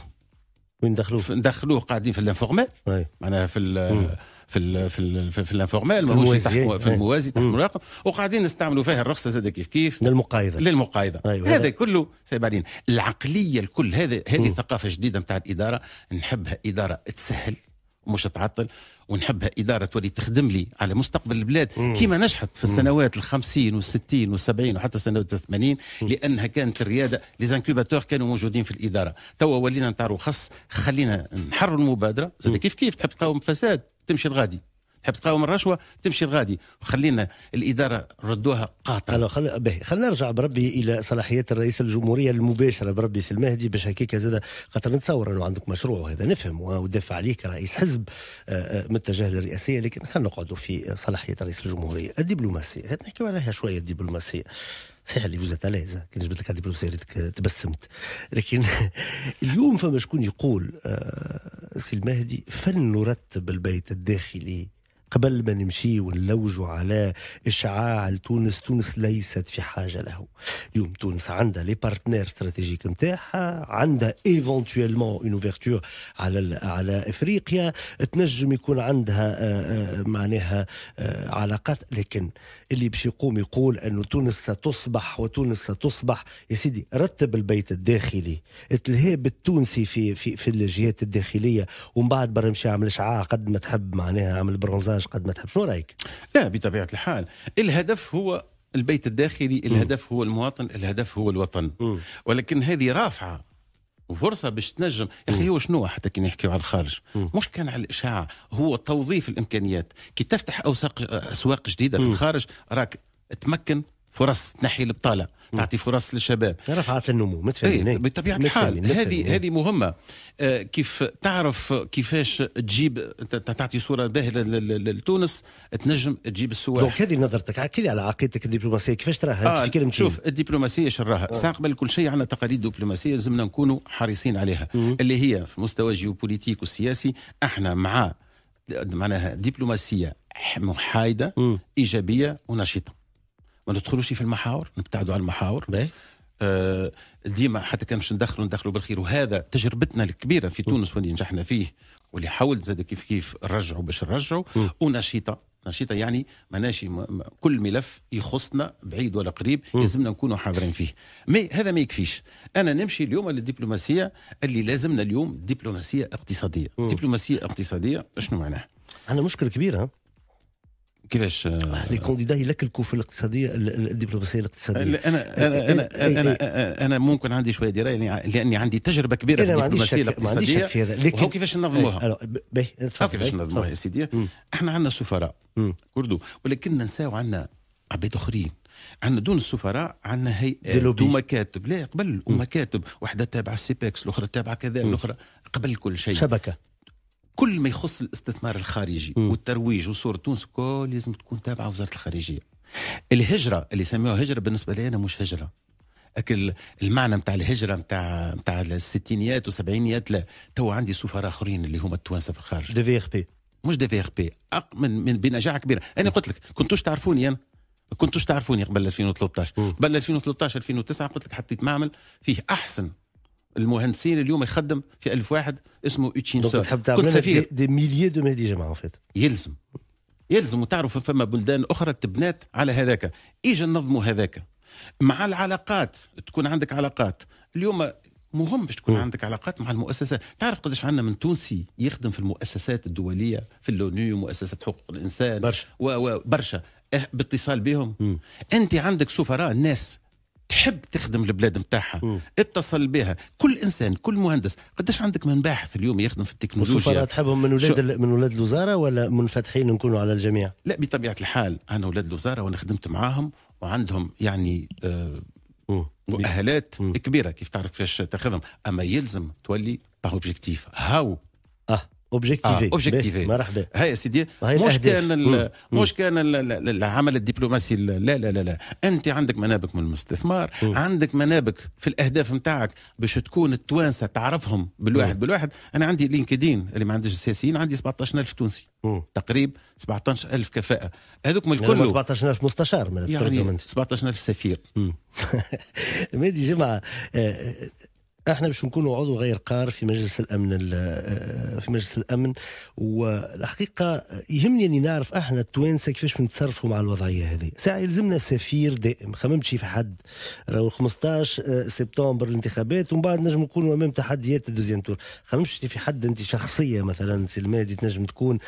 وين ندخلوه؟ ندخلوه قاعدين في الانفورمال، معناها في ال في ال في ال في الانفورمال ماهوش تحت في الموازي تحت المراقب، وقاعدين نستعملوا فيها الرخصه زاد كيف كيف للمقايضه للمقايضه. أيوة. هذا كله سايب علينا العقليه الكل. هذا هذه ثقافه جديده نتاع الاداره، نحبها اداره تسهل مش تعطل، ونحبها إدارة تولي تخدم لي على مستقبل البلاد كما نجحت في السنوات الخمسين والستين والسبعين وحتى سنوات الثمانين، لأنها كانت الريادة ليزانكوباتور كانوا موجودين في الإدارة. توا ولينا نتاعو خص، خلينا نحرر المبادرة زاد كيف كيف. تحب تقاوم فساد تمشي لغادي، تحب تقاوم الرشوة تمشي لغادي، وخلينا الإدارة ردوها قاطعة. خلينا باهي خلينا نرجع بربي إلى صلاحيات الرئيس الجمهورية المباشرة بربي سي المهدي، باش هكاك زاد خاطر نتصور أنه عندك مشروع وهذا نفهم ودافع عليك كرئيس حزب متجه للرئاسية، لكن خلينا نقعدوا في صلاحية رئيس الجمهورية. الدبلوماسية نحكيو عليها شوية. الدبلوماسية صحيح اللي فوزت على هذا كي جبت لك الدبلوماسية ريتك تبسمت، لكن اليوم فما شكون يقول سي المهدي فلنرتب البيت الداخلي قبل ما نمشي ونلوجوا على إشعاع لتونس. تونس ليست في حاجة له اليوم. تونس عندها لي بارتنير استراتيجيك نتاعها، عندها ايفونتويلمون اون اوفيرتور على على افريقيا، تنجم يكون عندها آآ آآ معناها آآ علاقات، لكن اللي باش يقوم يقول انه تونس ستصبح وتونس ستصبح. يا سيدي رتب البيت الداخلي، التهاب التونسي في في في الجهات الداخليه، ومن بعد برا مشي اعمل إشعاع قد ما تحب، معناها اعمل برونزا قد ما تحب. شو رايك؟ لا بطبيعه الحال الهدف هو البيت الداخلي، الهدف م. هو المواطن، الهدف هو الوطن، م. ولكن هذه رافعه وفرصه باش تنجم. يا اخي هو شنو حتى كي نحكيو على الخارج م. مش كان على الاشاعه، هو توظيف الامكانيات. كي تفتح اوساق اسواق جديده في م. الخارج راك تمكن فرص، تنحي البطاله، تعطي فرص للشباب، رفعت النمو متفاهمين بطبيعه الحال. هذه هذه مهمه. آه كيف تعرف كيفاش تجيب تعطي صوره باهله لتونس، تنجم تجيب السواح. دونك هذه نظرتك، احكي لي على عقيدتك الدبلوماسيه كيفاش تراها. آه انت شوف الدبلوماسيه شراها ساعه قبل كل شيء. عندنا تقاليد دبلوماسيه لازمنا نكونوا حريصين عليها، مم. اللي هي في مستوى جيوبوليتيك والسياسي احنا مع معناها دبلوماسيه محايده مم. ايجابيه ونشيطه، ما ندخلوش في المحاور، نبتعدوا على المحاور آه ديما، حتى كان مش ندخلوا ندخلوا بالخير. وهذا تجربتنا الكبيره في تونس واللي نجحنا فيه واللي حاولت زاد كيف كيف نرجعوا باش نرجعوا. ونشيطه، نشيطه يعني ماناشي كل ملف يخصنا بعيد ولا قريب لازمنا نكونوا حاضرين فيه. مي هذا ما يكفيش. انا نمشي اليوم للدبلوماسيه اللي لازمنا اليوم، دبلوماسيه اقتصاديه. دبلوماسيه اقتصاديه شنو معناها؟ عندنا مشكله كبيره كيفاش لي كونديدا يلكلكوا في الاقتصاديه الدبلوماسيه الاقتصاديه. انا انا انا انا انا ممكن عندي شويه درايه لاني عندي تجربه كبيره في الدبلوماسيه الاقتصاديه، وهو كيفاش ننظموها. كيفاش ننظموها يا سيدي؟ احنا عندنا سفراء كردو، ولكن نساو عندنا عباد اخرين. عندنا دون السفراء عندنا هيئات ومكاتب، لا قبل ومكاتب، واحده تابعه السيبكس، الاخرى تابعه كذا، الاخرى قبل كل شيء شبكه. كل ما يخص الاستثمار الخارجي م. والترويج وصورة تونس كل لازم تكون تابعة وزارة الخارجية. الهجرة اللي يسميوها هجرة بالنسبة لي أنا مش هجرة، أكل المعنى متاع الهجرة متاع متاع الستينيات وسبعينيات. لا تو عندي سفراء آخرين اللي هما التوانسة في الخارج. دي في إخ بي مش دي في إخ بي من من بنجاعة كبيرة. أنا قلت لك كنتوش تعرفوني، أنا كنتوش تعرفوني قبل ألفين وثلاثة عشر، قبل ألفين وثلاثة عشر ألفين وتسعة قلت لك حطيت معمل فيه أحسن المهندسين اليوم يخدم في ألف واحد اسمه اوتشينسو. كنت سفير دي ميليي دو مهدي جمعة. فات يلزم يلزم وتعرف فما بلدان اخرى تبنات على هذاك. اجا ننظموا هذاك مع العلاقات، تكون عندك علاقات. اليوم مهم باش تكون عندك علاقات مع المؤسسات. تعرف قداش عندنا من تونسي يخدم في المؤسسات الدوليه، في اللونيو، مؤسسه حقوق الانسان، برشا وبرشا باتصال بهم. انت عندك سفراء، الناس تحب تخدم البلاد نتاعها، اتصل بها. كل انسان، كل مهندس، قداش عندك من باحث اليوم يخدم في التكنولوجيا. السفراء تحبهم من ولاد من ولاد الوزاره ولا منفتحين نكونوا على الجميع؟ لا بطبيعه الحال انا ولاد الوزاره وانا خدمت معاهم وعندهم يعني آه مؤهلات كبيره كيف تعرف كيفاش تاخذهم. اما يلزم تولي باغ اوبجيكتيف، هاو اه اوبجيكتيفي. اوبجيكتيفي مرحبا. هيا سيدي، مش كان مش كان العمل الدبلوماسي، لا لا لا لا، انت عندك منابك من الاستثمار، عندك منابك في الاهداف نتاعك باش تكون التوانسه تعرفهم بالواحد بالواحد. انا عندي لينكدين اللي ما عندهش السياسيين، عندي سبعطاش ألف تونسي تقريب، سبعطاش ألف كفاءه، هذوك من الكل سبعطاش ألف مستشار، من يعني سبعطاش ألف سفير. مهدي جمعة، احنا باش نكونوا عضو غير قار في مجلس الامن في مجلس الامن، والحقيقه يهمني اني نعرف احنا التوانسه كيفاش بنتصرفوا مع الوضعيه هذه. ساعه يلزمنا سفير دائم، خممتش في حد، راهو خمسطاش سبتمبر الانتخابات ومن بعد نجم نكونوا امام تحديات الدوزيام تور. خممتش في حد انت شخصيه مثلا سي المهدي تنجم تكون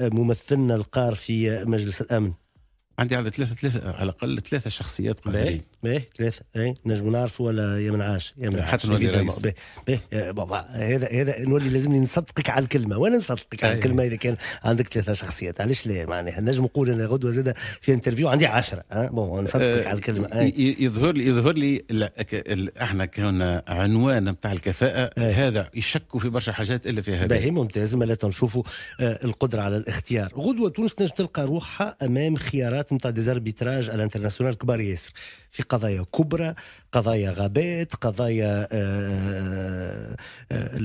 ممثلنا القار في مجلس الامن؟ عندي على ثلاثة ثلاثة على الأقل ثلاثة شخصيات قادرين. باهي ثلاثة، أي نجم نعرفوا ولا يا من عاش يا من عاش. حتى نولي رئيس. باهي بابا، هذا هذا نولي لازمني نصدقك على الكلمة، وأنا نصدقك على الكلمة إذا كان عندك ثلاثة شخصيات، علاش لا؟ معناها نجم نقول أنا غدوة زادة في انترفيو عندي عشرة، أه بون نصدقك على الكلمة. يظهر لي يظهر لي احنا كنا عنوان نتاع الكفاءة هذا يشكوا في برشا حاجات إلا في هذا. باهي ممتاز، معناتها نشوفوا القدرة على الاختيار. غدوة تونس تنجم تلقى روحها أمام خيارات نتاع ديزاربيتراج الانترناسيونال كبار ياسر، في قضايا كبرى، قضايا غابات، قضايا آآ آآ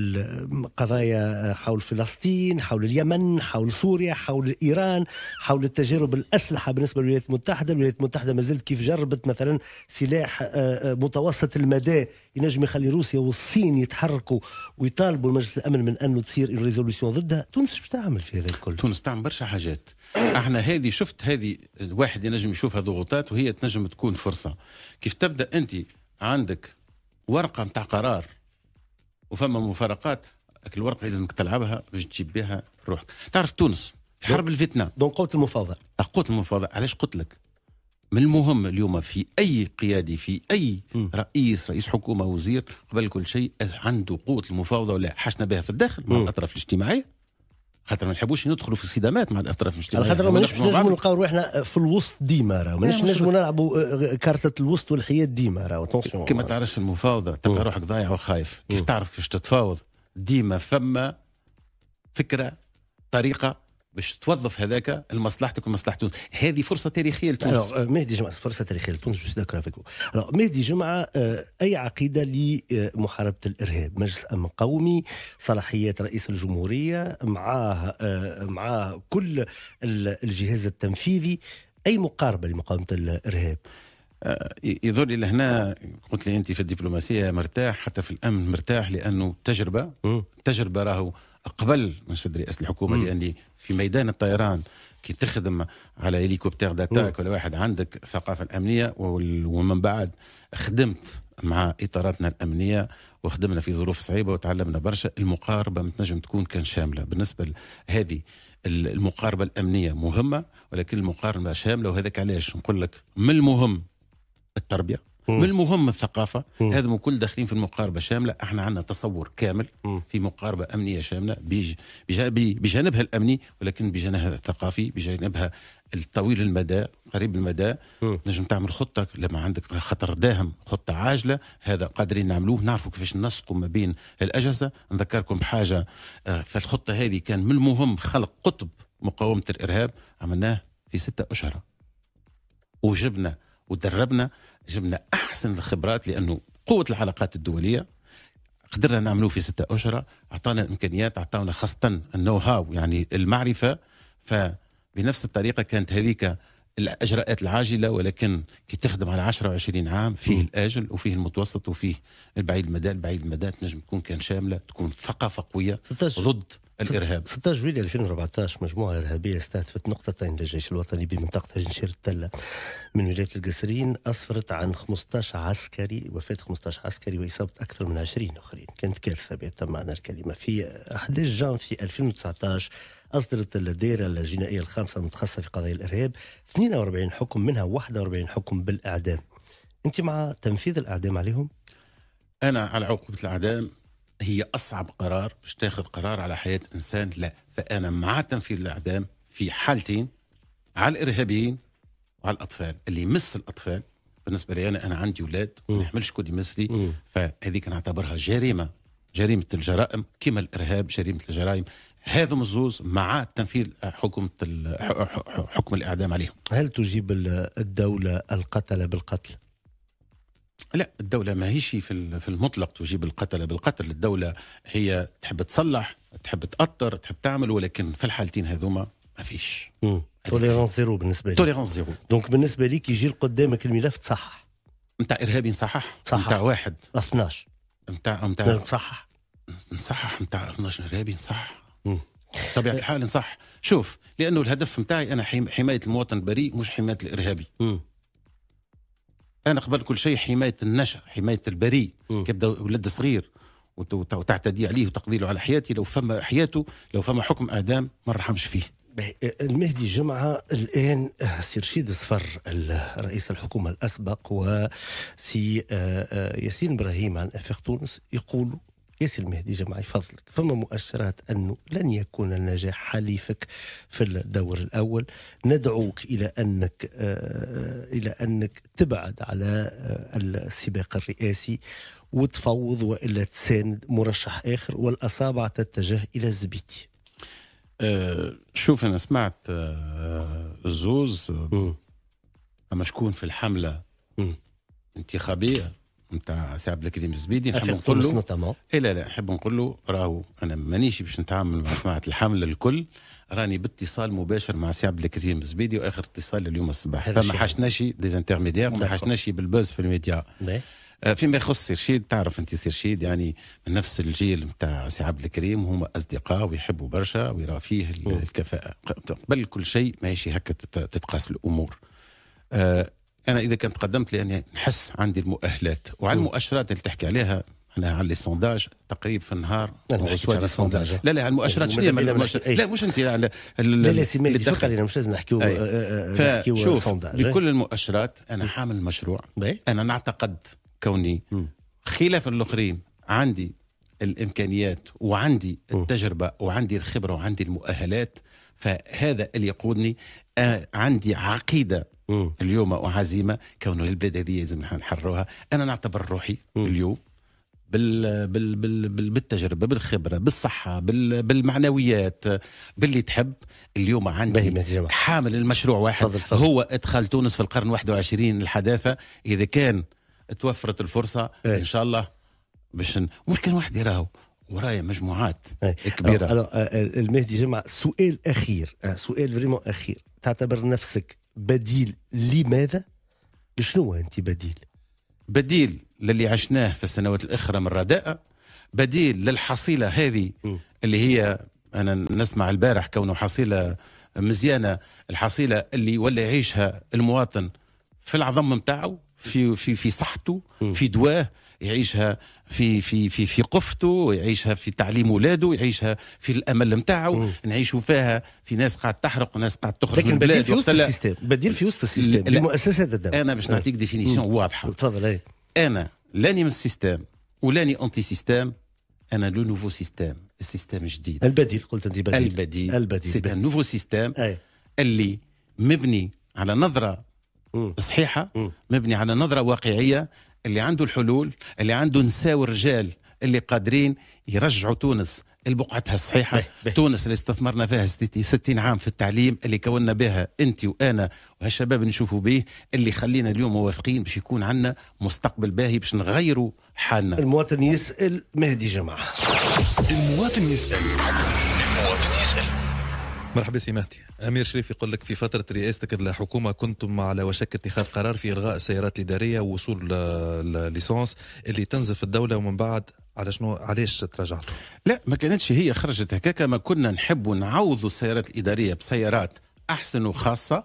قضايا حول فلسطين، حول اليمن، حول سوريا، حول ايران، حول التجارب الاسلحه بالنسبه للولايات المتحده، الولايات المتحده ما زلت كيف جربت مثلا سلاح متوسط المدى ينجم يخلي روسيا والصين يتحركوا ويطالبوا مجلس الامن من انه تصير ريزولوسيون ضدها، تونس اش بتعمل في هذا الكل؟ تونس تعمل برشا حاجات، احنا هذه شفت هذه الواحد ينجم يشوفها ضغوطات وهي تنجم تكون فرصه. كيف تبدا انت عندك ورقه نتاع قرار وفما مفارقات، الورقه لازمك تلعبها باش تجيب بها روحك. تعرف تونس في حرب الفيتنام دون قوه المفاوضه، قوه المفاوضه. علاش قلت لك من المهم اليوم في اي قيادي، في اي رئيس، رئيس حكومه، وزير، قبل كل شيء عنده قوه المفاوضه ولا حشنا بها في الداخل مع الاطراف الاجتماعيه، خاطر ما نحبوش ندخلوا في الصدامات مع الاطراف الاجتماعيه، على خاطر ماناش نجموا نلقاو روحنا في الوسط ديما، راهو ماناش نجموا نلعبوا كارتة الوسط والحياد ديما، راهو اتونسيون كي ما تعرفش المفاوضه تلقى روحك ضايع وخايف. كيف تعرف كيفاش تتفاوض؟ ديما فما فكره، طريقه باش توظف هذاك لمصلحتك ومصلحة تونس. هذه فرصة تاريخية لتونس. مهدي جمعة، فرصة تاريخية لتونس، جو داكور افيك. مهدي جمعة، أي عقيدة لمحاربة الإرهاب؟ مجلس أمن قومي، صلاحيات رئيس الجمهورية، معاه معاه كل الجهاز التنفيذي، أي مقاربة لمقاومة الإرهاب؟ يظهر لي لهنا قلت لي أنت في الدبلوماسية مرتاح، حتى في الأمن مرتاح، لأنه تجربة تجربة راهو قبل نشد رئاسة الحكومة، لأني في ميدان الطيران كي تخدم على هليكوبتر داتاك ولا واحد عندك الثقافة الأمنية، ومن بعد خدمت مع إطاراتنا الأمنية وخدمنا في ظروف صعيبة وتعلمنا برشا. المقاربة متنجم تكون كان شاملة، بالنسبة لهذه المقاربة الأمنية مهمة ولكن المقاربة شاملة. وهذاك علاش نقول لك من المهم التربية، من المهم الثقافة، هذا من كل داخلين في المقاربة شاملة. احنا عندنا تصور كامل في مقاربة أمنية شاملة بجانبها الأمني ولكن بجانبها الثقافي، بجانبها الطويل المدى قريب المدى. نجم تعمل خطة لما عندك خطر داهم، خطة عاجلة، هذا قادرين نعملوه، نعرفوا كيفاش نسقوا ما بين الأجهزة. نذكركم بحاجة في الخطة هذه، كان من المهم خلق قطب مقاومة الإرهاب، عملناه في ستة أشهر وجبنا ودربنا، جبنا أحسن الخبرات، لأنه قوة العلاقات الدولية قدرنا نعملوه في ستة أشهر، أعطانا الإمكانيات، أعطانا خاصة النو هاو يعني المعرفة. فبنفس الطريقة كانت هذيك الإجراءات العاجلة، ولكن كي تخدم على عشرة وعشرين عام فيه الآجل وفيه المتوسط وفيه البعيد المدى. البعيد المدى تنجم تكون كان شاملة، تكون ثقافة قوية ضد الارهاب. ستة جويلية ألفين وأربعطاش مجموعه ارهابيه استهدفت نقطتين للجيش الوطني بمنطقه جنشير التله من ولايه القصرين، اسفرت عن خمسطاش عسكري، وفاه خمسطاش عسكري واصابه اكثر من عشرين اخرين، كانت كارثه بهذا معنى الكلمه. في أحد عشر جانفي ألفين وتسعطاش اصدرت الدائره الجنائيه الخامسه المتخصصه في قضايا الارهاب اثنين وأربعين حكم، منها واحد وأربعين حكم بالاعدام. انت مع تنفيذ الاعدام عليهم؟ انا على عقوبه الاعدام، هي أصعب قرار باش تاخذ قرار على حياة إنسان، لا، فأنا مع تنفيذ الإعدام في حالتين، على الإرهابيين وعلى الأطفال. اللي يمس الأطفال بالنسبة لي أنا، أنا عندي أولاد ما نحملش كل يمس لي، فهذه كنعتبرها جريمة جريمة الجرائم كما الإرهاب، جريمة الجرائم، هاذم الزوز مع تنفيذ حكم حكم الإعدام عليهم. هل تجيب الدولة القتل بالقتل؟ لا، الدولة ما هيش في في المطلق تجيب القتل بالقتل. الدولة هي تحب تصلح، تحب تأطر، تحب تعمل، ولكن في الحالتين هذوما ما فيش توليرانس زيرو بالنسبة لي. توليرانس زيرو. دونك بالنسبة لي كي يجي قدامك الملف تصحح. نتاع إرهابي صحح، نتاع واحد اثناش نتاع نتاع نصحح نصحح نتاع اثناش إرهابي نصحح. طبيعة الحال نصح. شوف، لأنه الهدف نتاعي أنا حماية المواطن البريء، مش حماية الإرهابي. م. أنا قبل كل شيء حماية النشأ، حماية البريء. كيبدا ولد صغير وتعتدي عليه وتقضيله على حياتي، لو فما حياته، لو فما حكم إعدام ما نرحمش فيه. المهدي جمعة الآن سي رشيد الصفر رئيس الحكومة الأسبق وسي ياسين إبراهيم عن أفاق تونس يقولوا ياسين المهدي جمعة يفضلك فما مؤشرات أنه لن يكون النجاح حليفك في الدور الأول، ندعوك إلى أنك إلى أنك تبعد على السباق الرئاسي وتفوض وإلا تساند مرشح آخر والأصابع تتجه إلى الزبيدي. أه شوف، أنا سمعت أه الزوز أما شكون في الحملة انتخابية نتاع سي عبد الكريم الزبيدي، نحب نقول له إيه لا لا نحب نقول له راهو أنا مانيش باش نتعامل مع جماعة الحملة الكل، راني باتصال مباشر مع سي عبد الكريم الزبيدي وآخر اتصال اليوم الصباح، فما حاشناش ديزانتيرميديير، ما حاشناش بالبوز في الميديا. فيما يخص سي رشيد، تعرف انت سي رشيد يعني من نفس الجيل نتاع سي عبد الكريم، هما اصدقاء ويحبوا برشا ويرى فيه الكفاءه. قبل كل شيء ماهيش هكا تتقاس الامور. آه انا اذا كنت قدمت لاني نحس عندي المؤهلات وعلى المؤشرات اللي تحكي عليها، انا على لي سونداج تقريب في النهار على سونداج. لا لا على المؤشرات شنو المؤشرات؟ لا مش انت على لا لا سيمي تفكر علينا، مش لازم نحكيو نحكيو سونداج. بكل المؤشرات انا حامل مشروع، انا نعتقد كوني خلاف الاخرين عندي الامكانيات وعندي التجربه وعندي الخبره وعندي المؤهلات، فهذا اللي يقودني. عندي عقيده اليوم وعزيمه كونه البلاد هذه لازم نحرروها. انا نعتبر روحي اليوم بال بال بال بالتجربه، بالخبره، بالصحه، بال بالمعنويات، باللي تحب اليوم عندي حامل المشروع واحد. فضل فضل. هو ادخال تونس في القرن الواحد وعشرين الحداثه. اذا كان توفرت الفرصة إيه. إن شاء الله باش ن... مش كان واحد يراهو ورايا مجموعات إيه. كبيرة. ألو ألو المهدي جمعة، سؤال أخير، سؤال فريمون أخير، تعتبر نفسك بديل لماذا؟ لشنو أنت بديل؟ بديل للي عشناه في السنوات الأخرى من الرداءة، بديل للحصيلة هذه م. اللي هي أنا نسمع البارح كونه حصيلة مزيانة، الحصيلة اللي ولا يعيشها المواطن في العظم متاعه، في في في صحته، في دواه، يعيشها في في في في قفته، يعيشها في تعليم ولاده، يعيشها في الامل نتاعو، نعيشوا فيها في ناس قاعد تحرق وناس قاعد تخرج من البلاد. لكن بديل في وسط السيستم، بديل في وسط السيستم لمؤسسه الدولة. انا باش نعطيك ديفينيسيون واضحه. تفضل. اي انا لاني من السيستم ولاني انتي سيستم، انا لو نوفو سيستم، السيستم الجديد. البديل قلت انت بديل. البديل البديل سي ان نوفو سيستم اللي مبني على نظره صحيحة، مبني على نظرة واقعية، اللي عنده الحلول، اللي عنده نساء ورجال اللي قادرين يرجعوا تونس لبقعتها الصحيحة. بيه بيه. تونس اللي استثمرنا فيها ستين عام في التعليم، اللي كوننا بها أنت وأنا وهالشباب نشوفوا به، اللي خلينا اليوم واثقين باش يكون عندنا مستقبل باهي باش نغيروا حالنا. المواطن يسأل. مهدي جمعة، المواطن يسأل. المواطن يسأل. مرحبا سي مهدي، أمير شريف يقول لك في فترة رئاستك الحكومة كنتم على وشك اتخاذ قرار في إلغاء السيارات الإدارية ووصول ليسونس اللي تنزف الدولة، ومن بعد على شنو علاش تراجعتوا؟ لا ما كانتش هي خرجت هكاك، ما كنا نحب نعوضوا السيارات الإدارية بسيارات أحسن وخاصة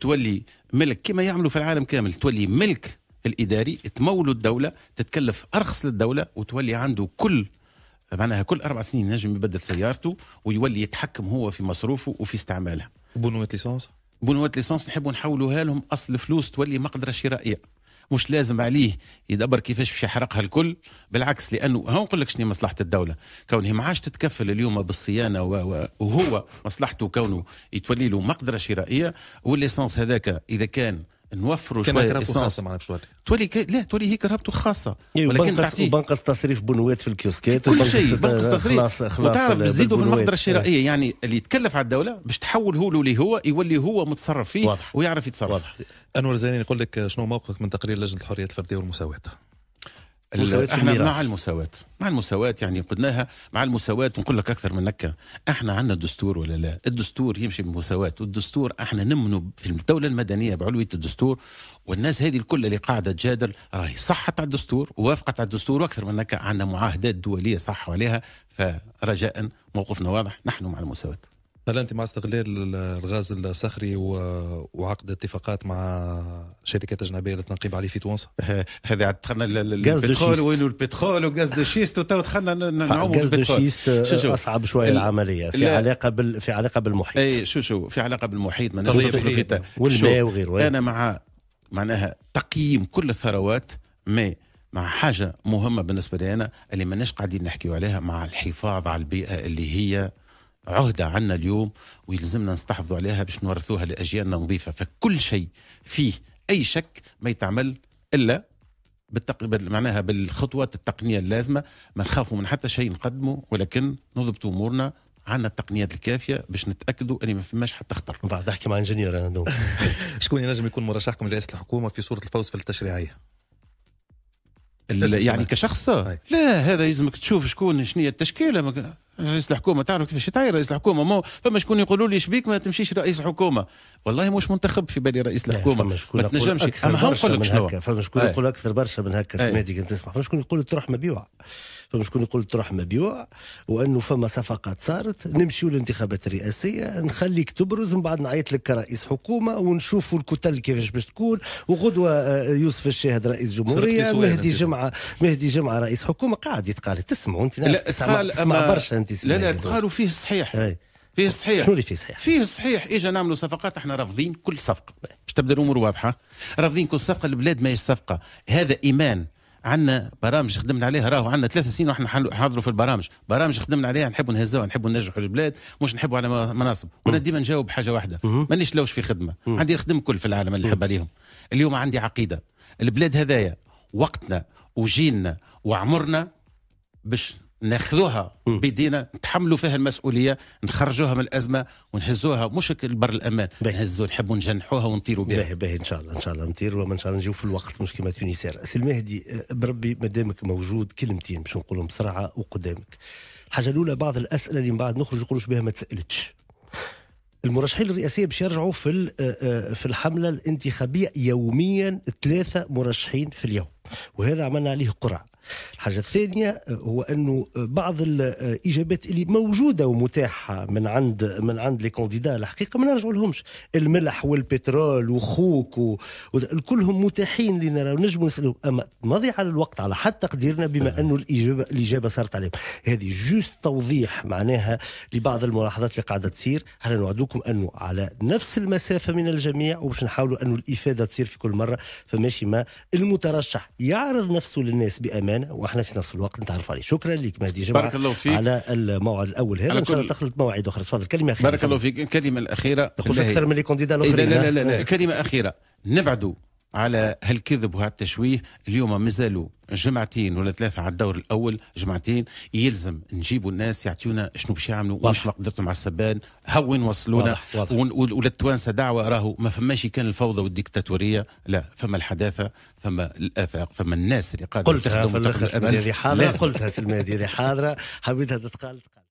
تولي ملك كما يعملوا في العالم كامل، تولي ملك الإداري، تمولوا الدولة، تتكلف أرخص للدولة، وتولي عنده كل معناها كل أربع سنين نجم يبدل سيارته ويولي يتحكم هو في مصروفه وفي استعمالها. بونوات ليسانس؟ بونوات ليسانس نحبوا نحولوها لهم أصل فلوس، تولي مقدرة شرائية، مش لازم عليه يدبر كيفاش باش يحرقها الكل. بالعكس، لأنه هون نقول لك شنو مصلحة الدولة، كونه ما عادش تتكفل اليوم بالصيانة وهو مصلحته كونه يتولي له مقدرة شرائية، والليسانس هذاك إذا كان نوفروا شويه رابطه خاصه معنا بشويه تولي ك... لا تولي هيك رابطه خاصه ولكن تعطي بنقص تصريف بنوات في الكيوسكات كل شيء بنقص تصريف وتعرف باش تزيدوا في المقدره الشرائيه يعني اللي يتكلف على الدوله باش تحول هو اللي هو يولي هو متصرف فيه واضح. ويعرف يتصرف واضح. انور زيني يقول لك شنو موقفك من تقرير لجنه الحريات الفرديه والمساواه؟ احنا مع المساواة، مع المساواة يعني قلناها مع المساواة ونقول لك أكثر من نكة، احنا عندنا الدستور ولا لا؟ الدستور يمشي بالمساواة، والدستور احنا نمنوا في الدولة المدنية بعلوية الدستور، والناس هذه الكل اللي قاعدة تجادل راهي صحت على الدستور، ووافقت على الدستور، وأكثر من نكة عندنا معاهدات دولية صحوا عليها، فرجاء موقفنا واضح، نحن مع المساواة. هل أنت مع استغلال الغاز الصخري وعقد اتفاقات مع شركات أجنبية للتنقيب عليه في تونس؟ هذا دخلنا البترول وينو البترول وغاز دو شيست وتو دخلنا نعوم في البترول. غاز دو شيست أصعب شوية العملية في علاقة بال في علاقة بالمحيط. أي شو شو في علاقة بالمحيط معناها والماء وغيره. أنا مع معناها تقييم كل الثروات ما مع حاجة مهمة بالنسبة لي أنا اللي ماناش قاعدين نحكيو عليها مع الحفاظ على البيئة اللي هي عهدة عنا اليوم ويلزمنا نستحفظوا عليها باش نورثوها لأجيالنا نظيفة. فكل شيء فيه أي شك ما يتعمل إلا بالتق... معناها بالخطوات التقنية اللازمة. ما نخافوا من حتى شيء نقدمه ولكن نضبطوا أمورنا، عندنا التقنيات الكافية باش نتأكدوا أني ما فماش حتى خطر. بعد أحكي مع إنجنيور أنا دوم. شكون ينجم يكون مرشحكم لرئاسة الحكومة في صورة الفوز في التشريعية؟ يعني كشخص هاي. لا هذا لازمك تشوف شكون شنية التشكيله. مك... رئيس الحكومه تعرف كيفاش يتعين رئيس الحكومه. مو فما شكون يقولوا لي شبيك ما تمشيش رئيس حكومه. والله مش منتخب في بالي رئيس الحكومه ما تنجمش. اما نقول لك شنو فما شكون يقول اكثر برشا من هكا سمعتك انت تسمع. فما شكون يقول تروح مبيوع، فما شكون يقول تروح مبيوع وانه فما صفقات صارت نمشيو للانتخابات الرئاسيه نخليك تبرز من بعد نعيط لك كرئيس حكومه ونشوفوا الكتل كيفاش باش تكون. وغدوه يوسف الشاهد رئيس جمهوريه، مهدي جمعه مهدي جمعه رئيس حكومه قاعد يتقال. تسمعوا انت تسمع برشا. لا لا قالوا فيه الصحيح. هي. فيه الصحيح. شو اللي فيه صحيح؟ فيه الصحيح. اجا نعملوا صفقات. احنا رافضين كل صفقه باش تبدا الامور واضحه. رافضين كل صفقه. البلاد ماهيش صفقه. هذا ايمان. عندنا برامج خدمنا عليها، راهو عندنا ثلاث سنين واحنا حاضروا في البرامج. برامج خدمنا عليها نحبوا نهزوها، نحبوا ننجحوا البلاد، مش نحبوا على مناصب. وانا ديما نجاوب حاجه واحده، مانيش لوش في خدمه. عندي الخدمه كل في العالم اللي نحب عليهم. اليوم عندي عقيده البلاد هذايا وقتنا وجيلنا وعمرنا باش ناخذوها بيدينا، نتحملوا فيها المسؤوليه، نخرجوها من الازمه ونهزوها مش البر الامان، نهزوا نحبوا نجنحوها ونطيروا بها. باهي باهي ان شاء الله ان شاء الله نطيروا وما ان شاء الله نجيو في الوقت مش كيما تونسير. سي المهدي بربي مادامك موجود كلمتين باش نقولهم بسرعه وقدامك. الحاجه الاولى بعض الاسئله اللي من بعد نخرج نقولوا بها ما تسالتش. المرشحين الرئاسيه باش يرجعوا في في الحمله الانتخابيه يوميا ثلاثه مرشحين في اليوم، وهذا عملنا عليه قرعه. الحاجة الثانية هو أنه بعض الإجابات اللي موجودة ومتاحة من عند من عند لي كونديدا الحقيقة ما نرجعوا لهمش. الملح والبترول وخوك و... كلهم متاحين لنا ونجموا نسألهم. أما مضي على الوقت على حد تقديرنا بما أنه الإجابة الإجابة صارت عليهم. هذه جوست توضيح معناها لبعض الملاحظات اللي قاعدة تصير. هل نوعدوكم أنه على نفس المسافة من الجميع وباش نحاولوا أنه الإفادة تصير في كل مرة. فماشي ما المترشح يعرض نفسه للناس بأمان واحنا في نفس الوقت نتعرف عليه. شكرا لك مهدي جمعة على الموعد الاول هذا. ان شاء الله تخلط مواعيد اخرى. تفضل كلمه اخيره. بارك الله فيك. الكلمه الاخيره تخش اكثر من لي كونديدا الاخرين. لا لا لا, لا. كلمه اخيره. نبعدوا على هالكذب وهالتشويه. اليوم مازالوا جمعتين ولا ثلاثه على الدور الاول. جمعتين يلزم نجيبوا الناس يعطيونا شنو باش يعملوا واش مقدرتهم على السبان. هون وصلونا وللتوانسه دعوه. راهو ما فماش كان الفوضى والديكتاتوريه. لا فما الحداثه، فما الافاق، فما الناس اللي قاعده تخدم. قلتها في الاخر اللي حاضره. قلتها في المهدي اللي حاضره حبيتها تتقال.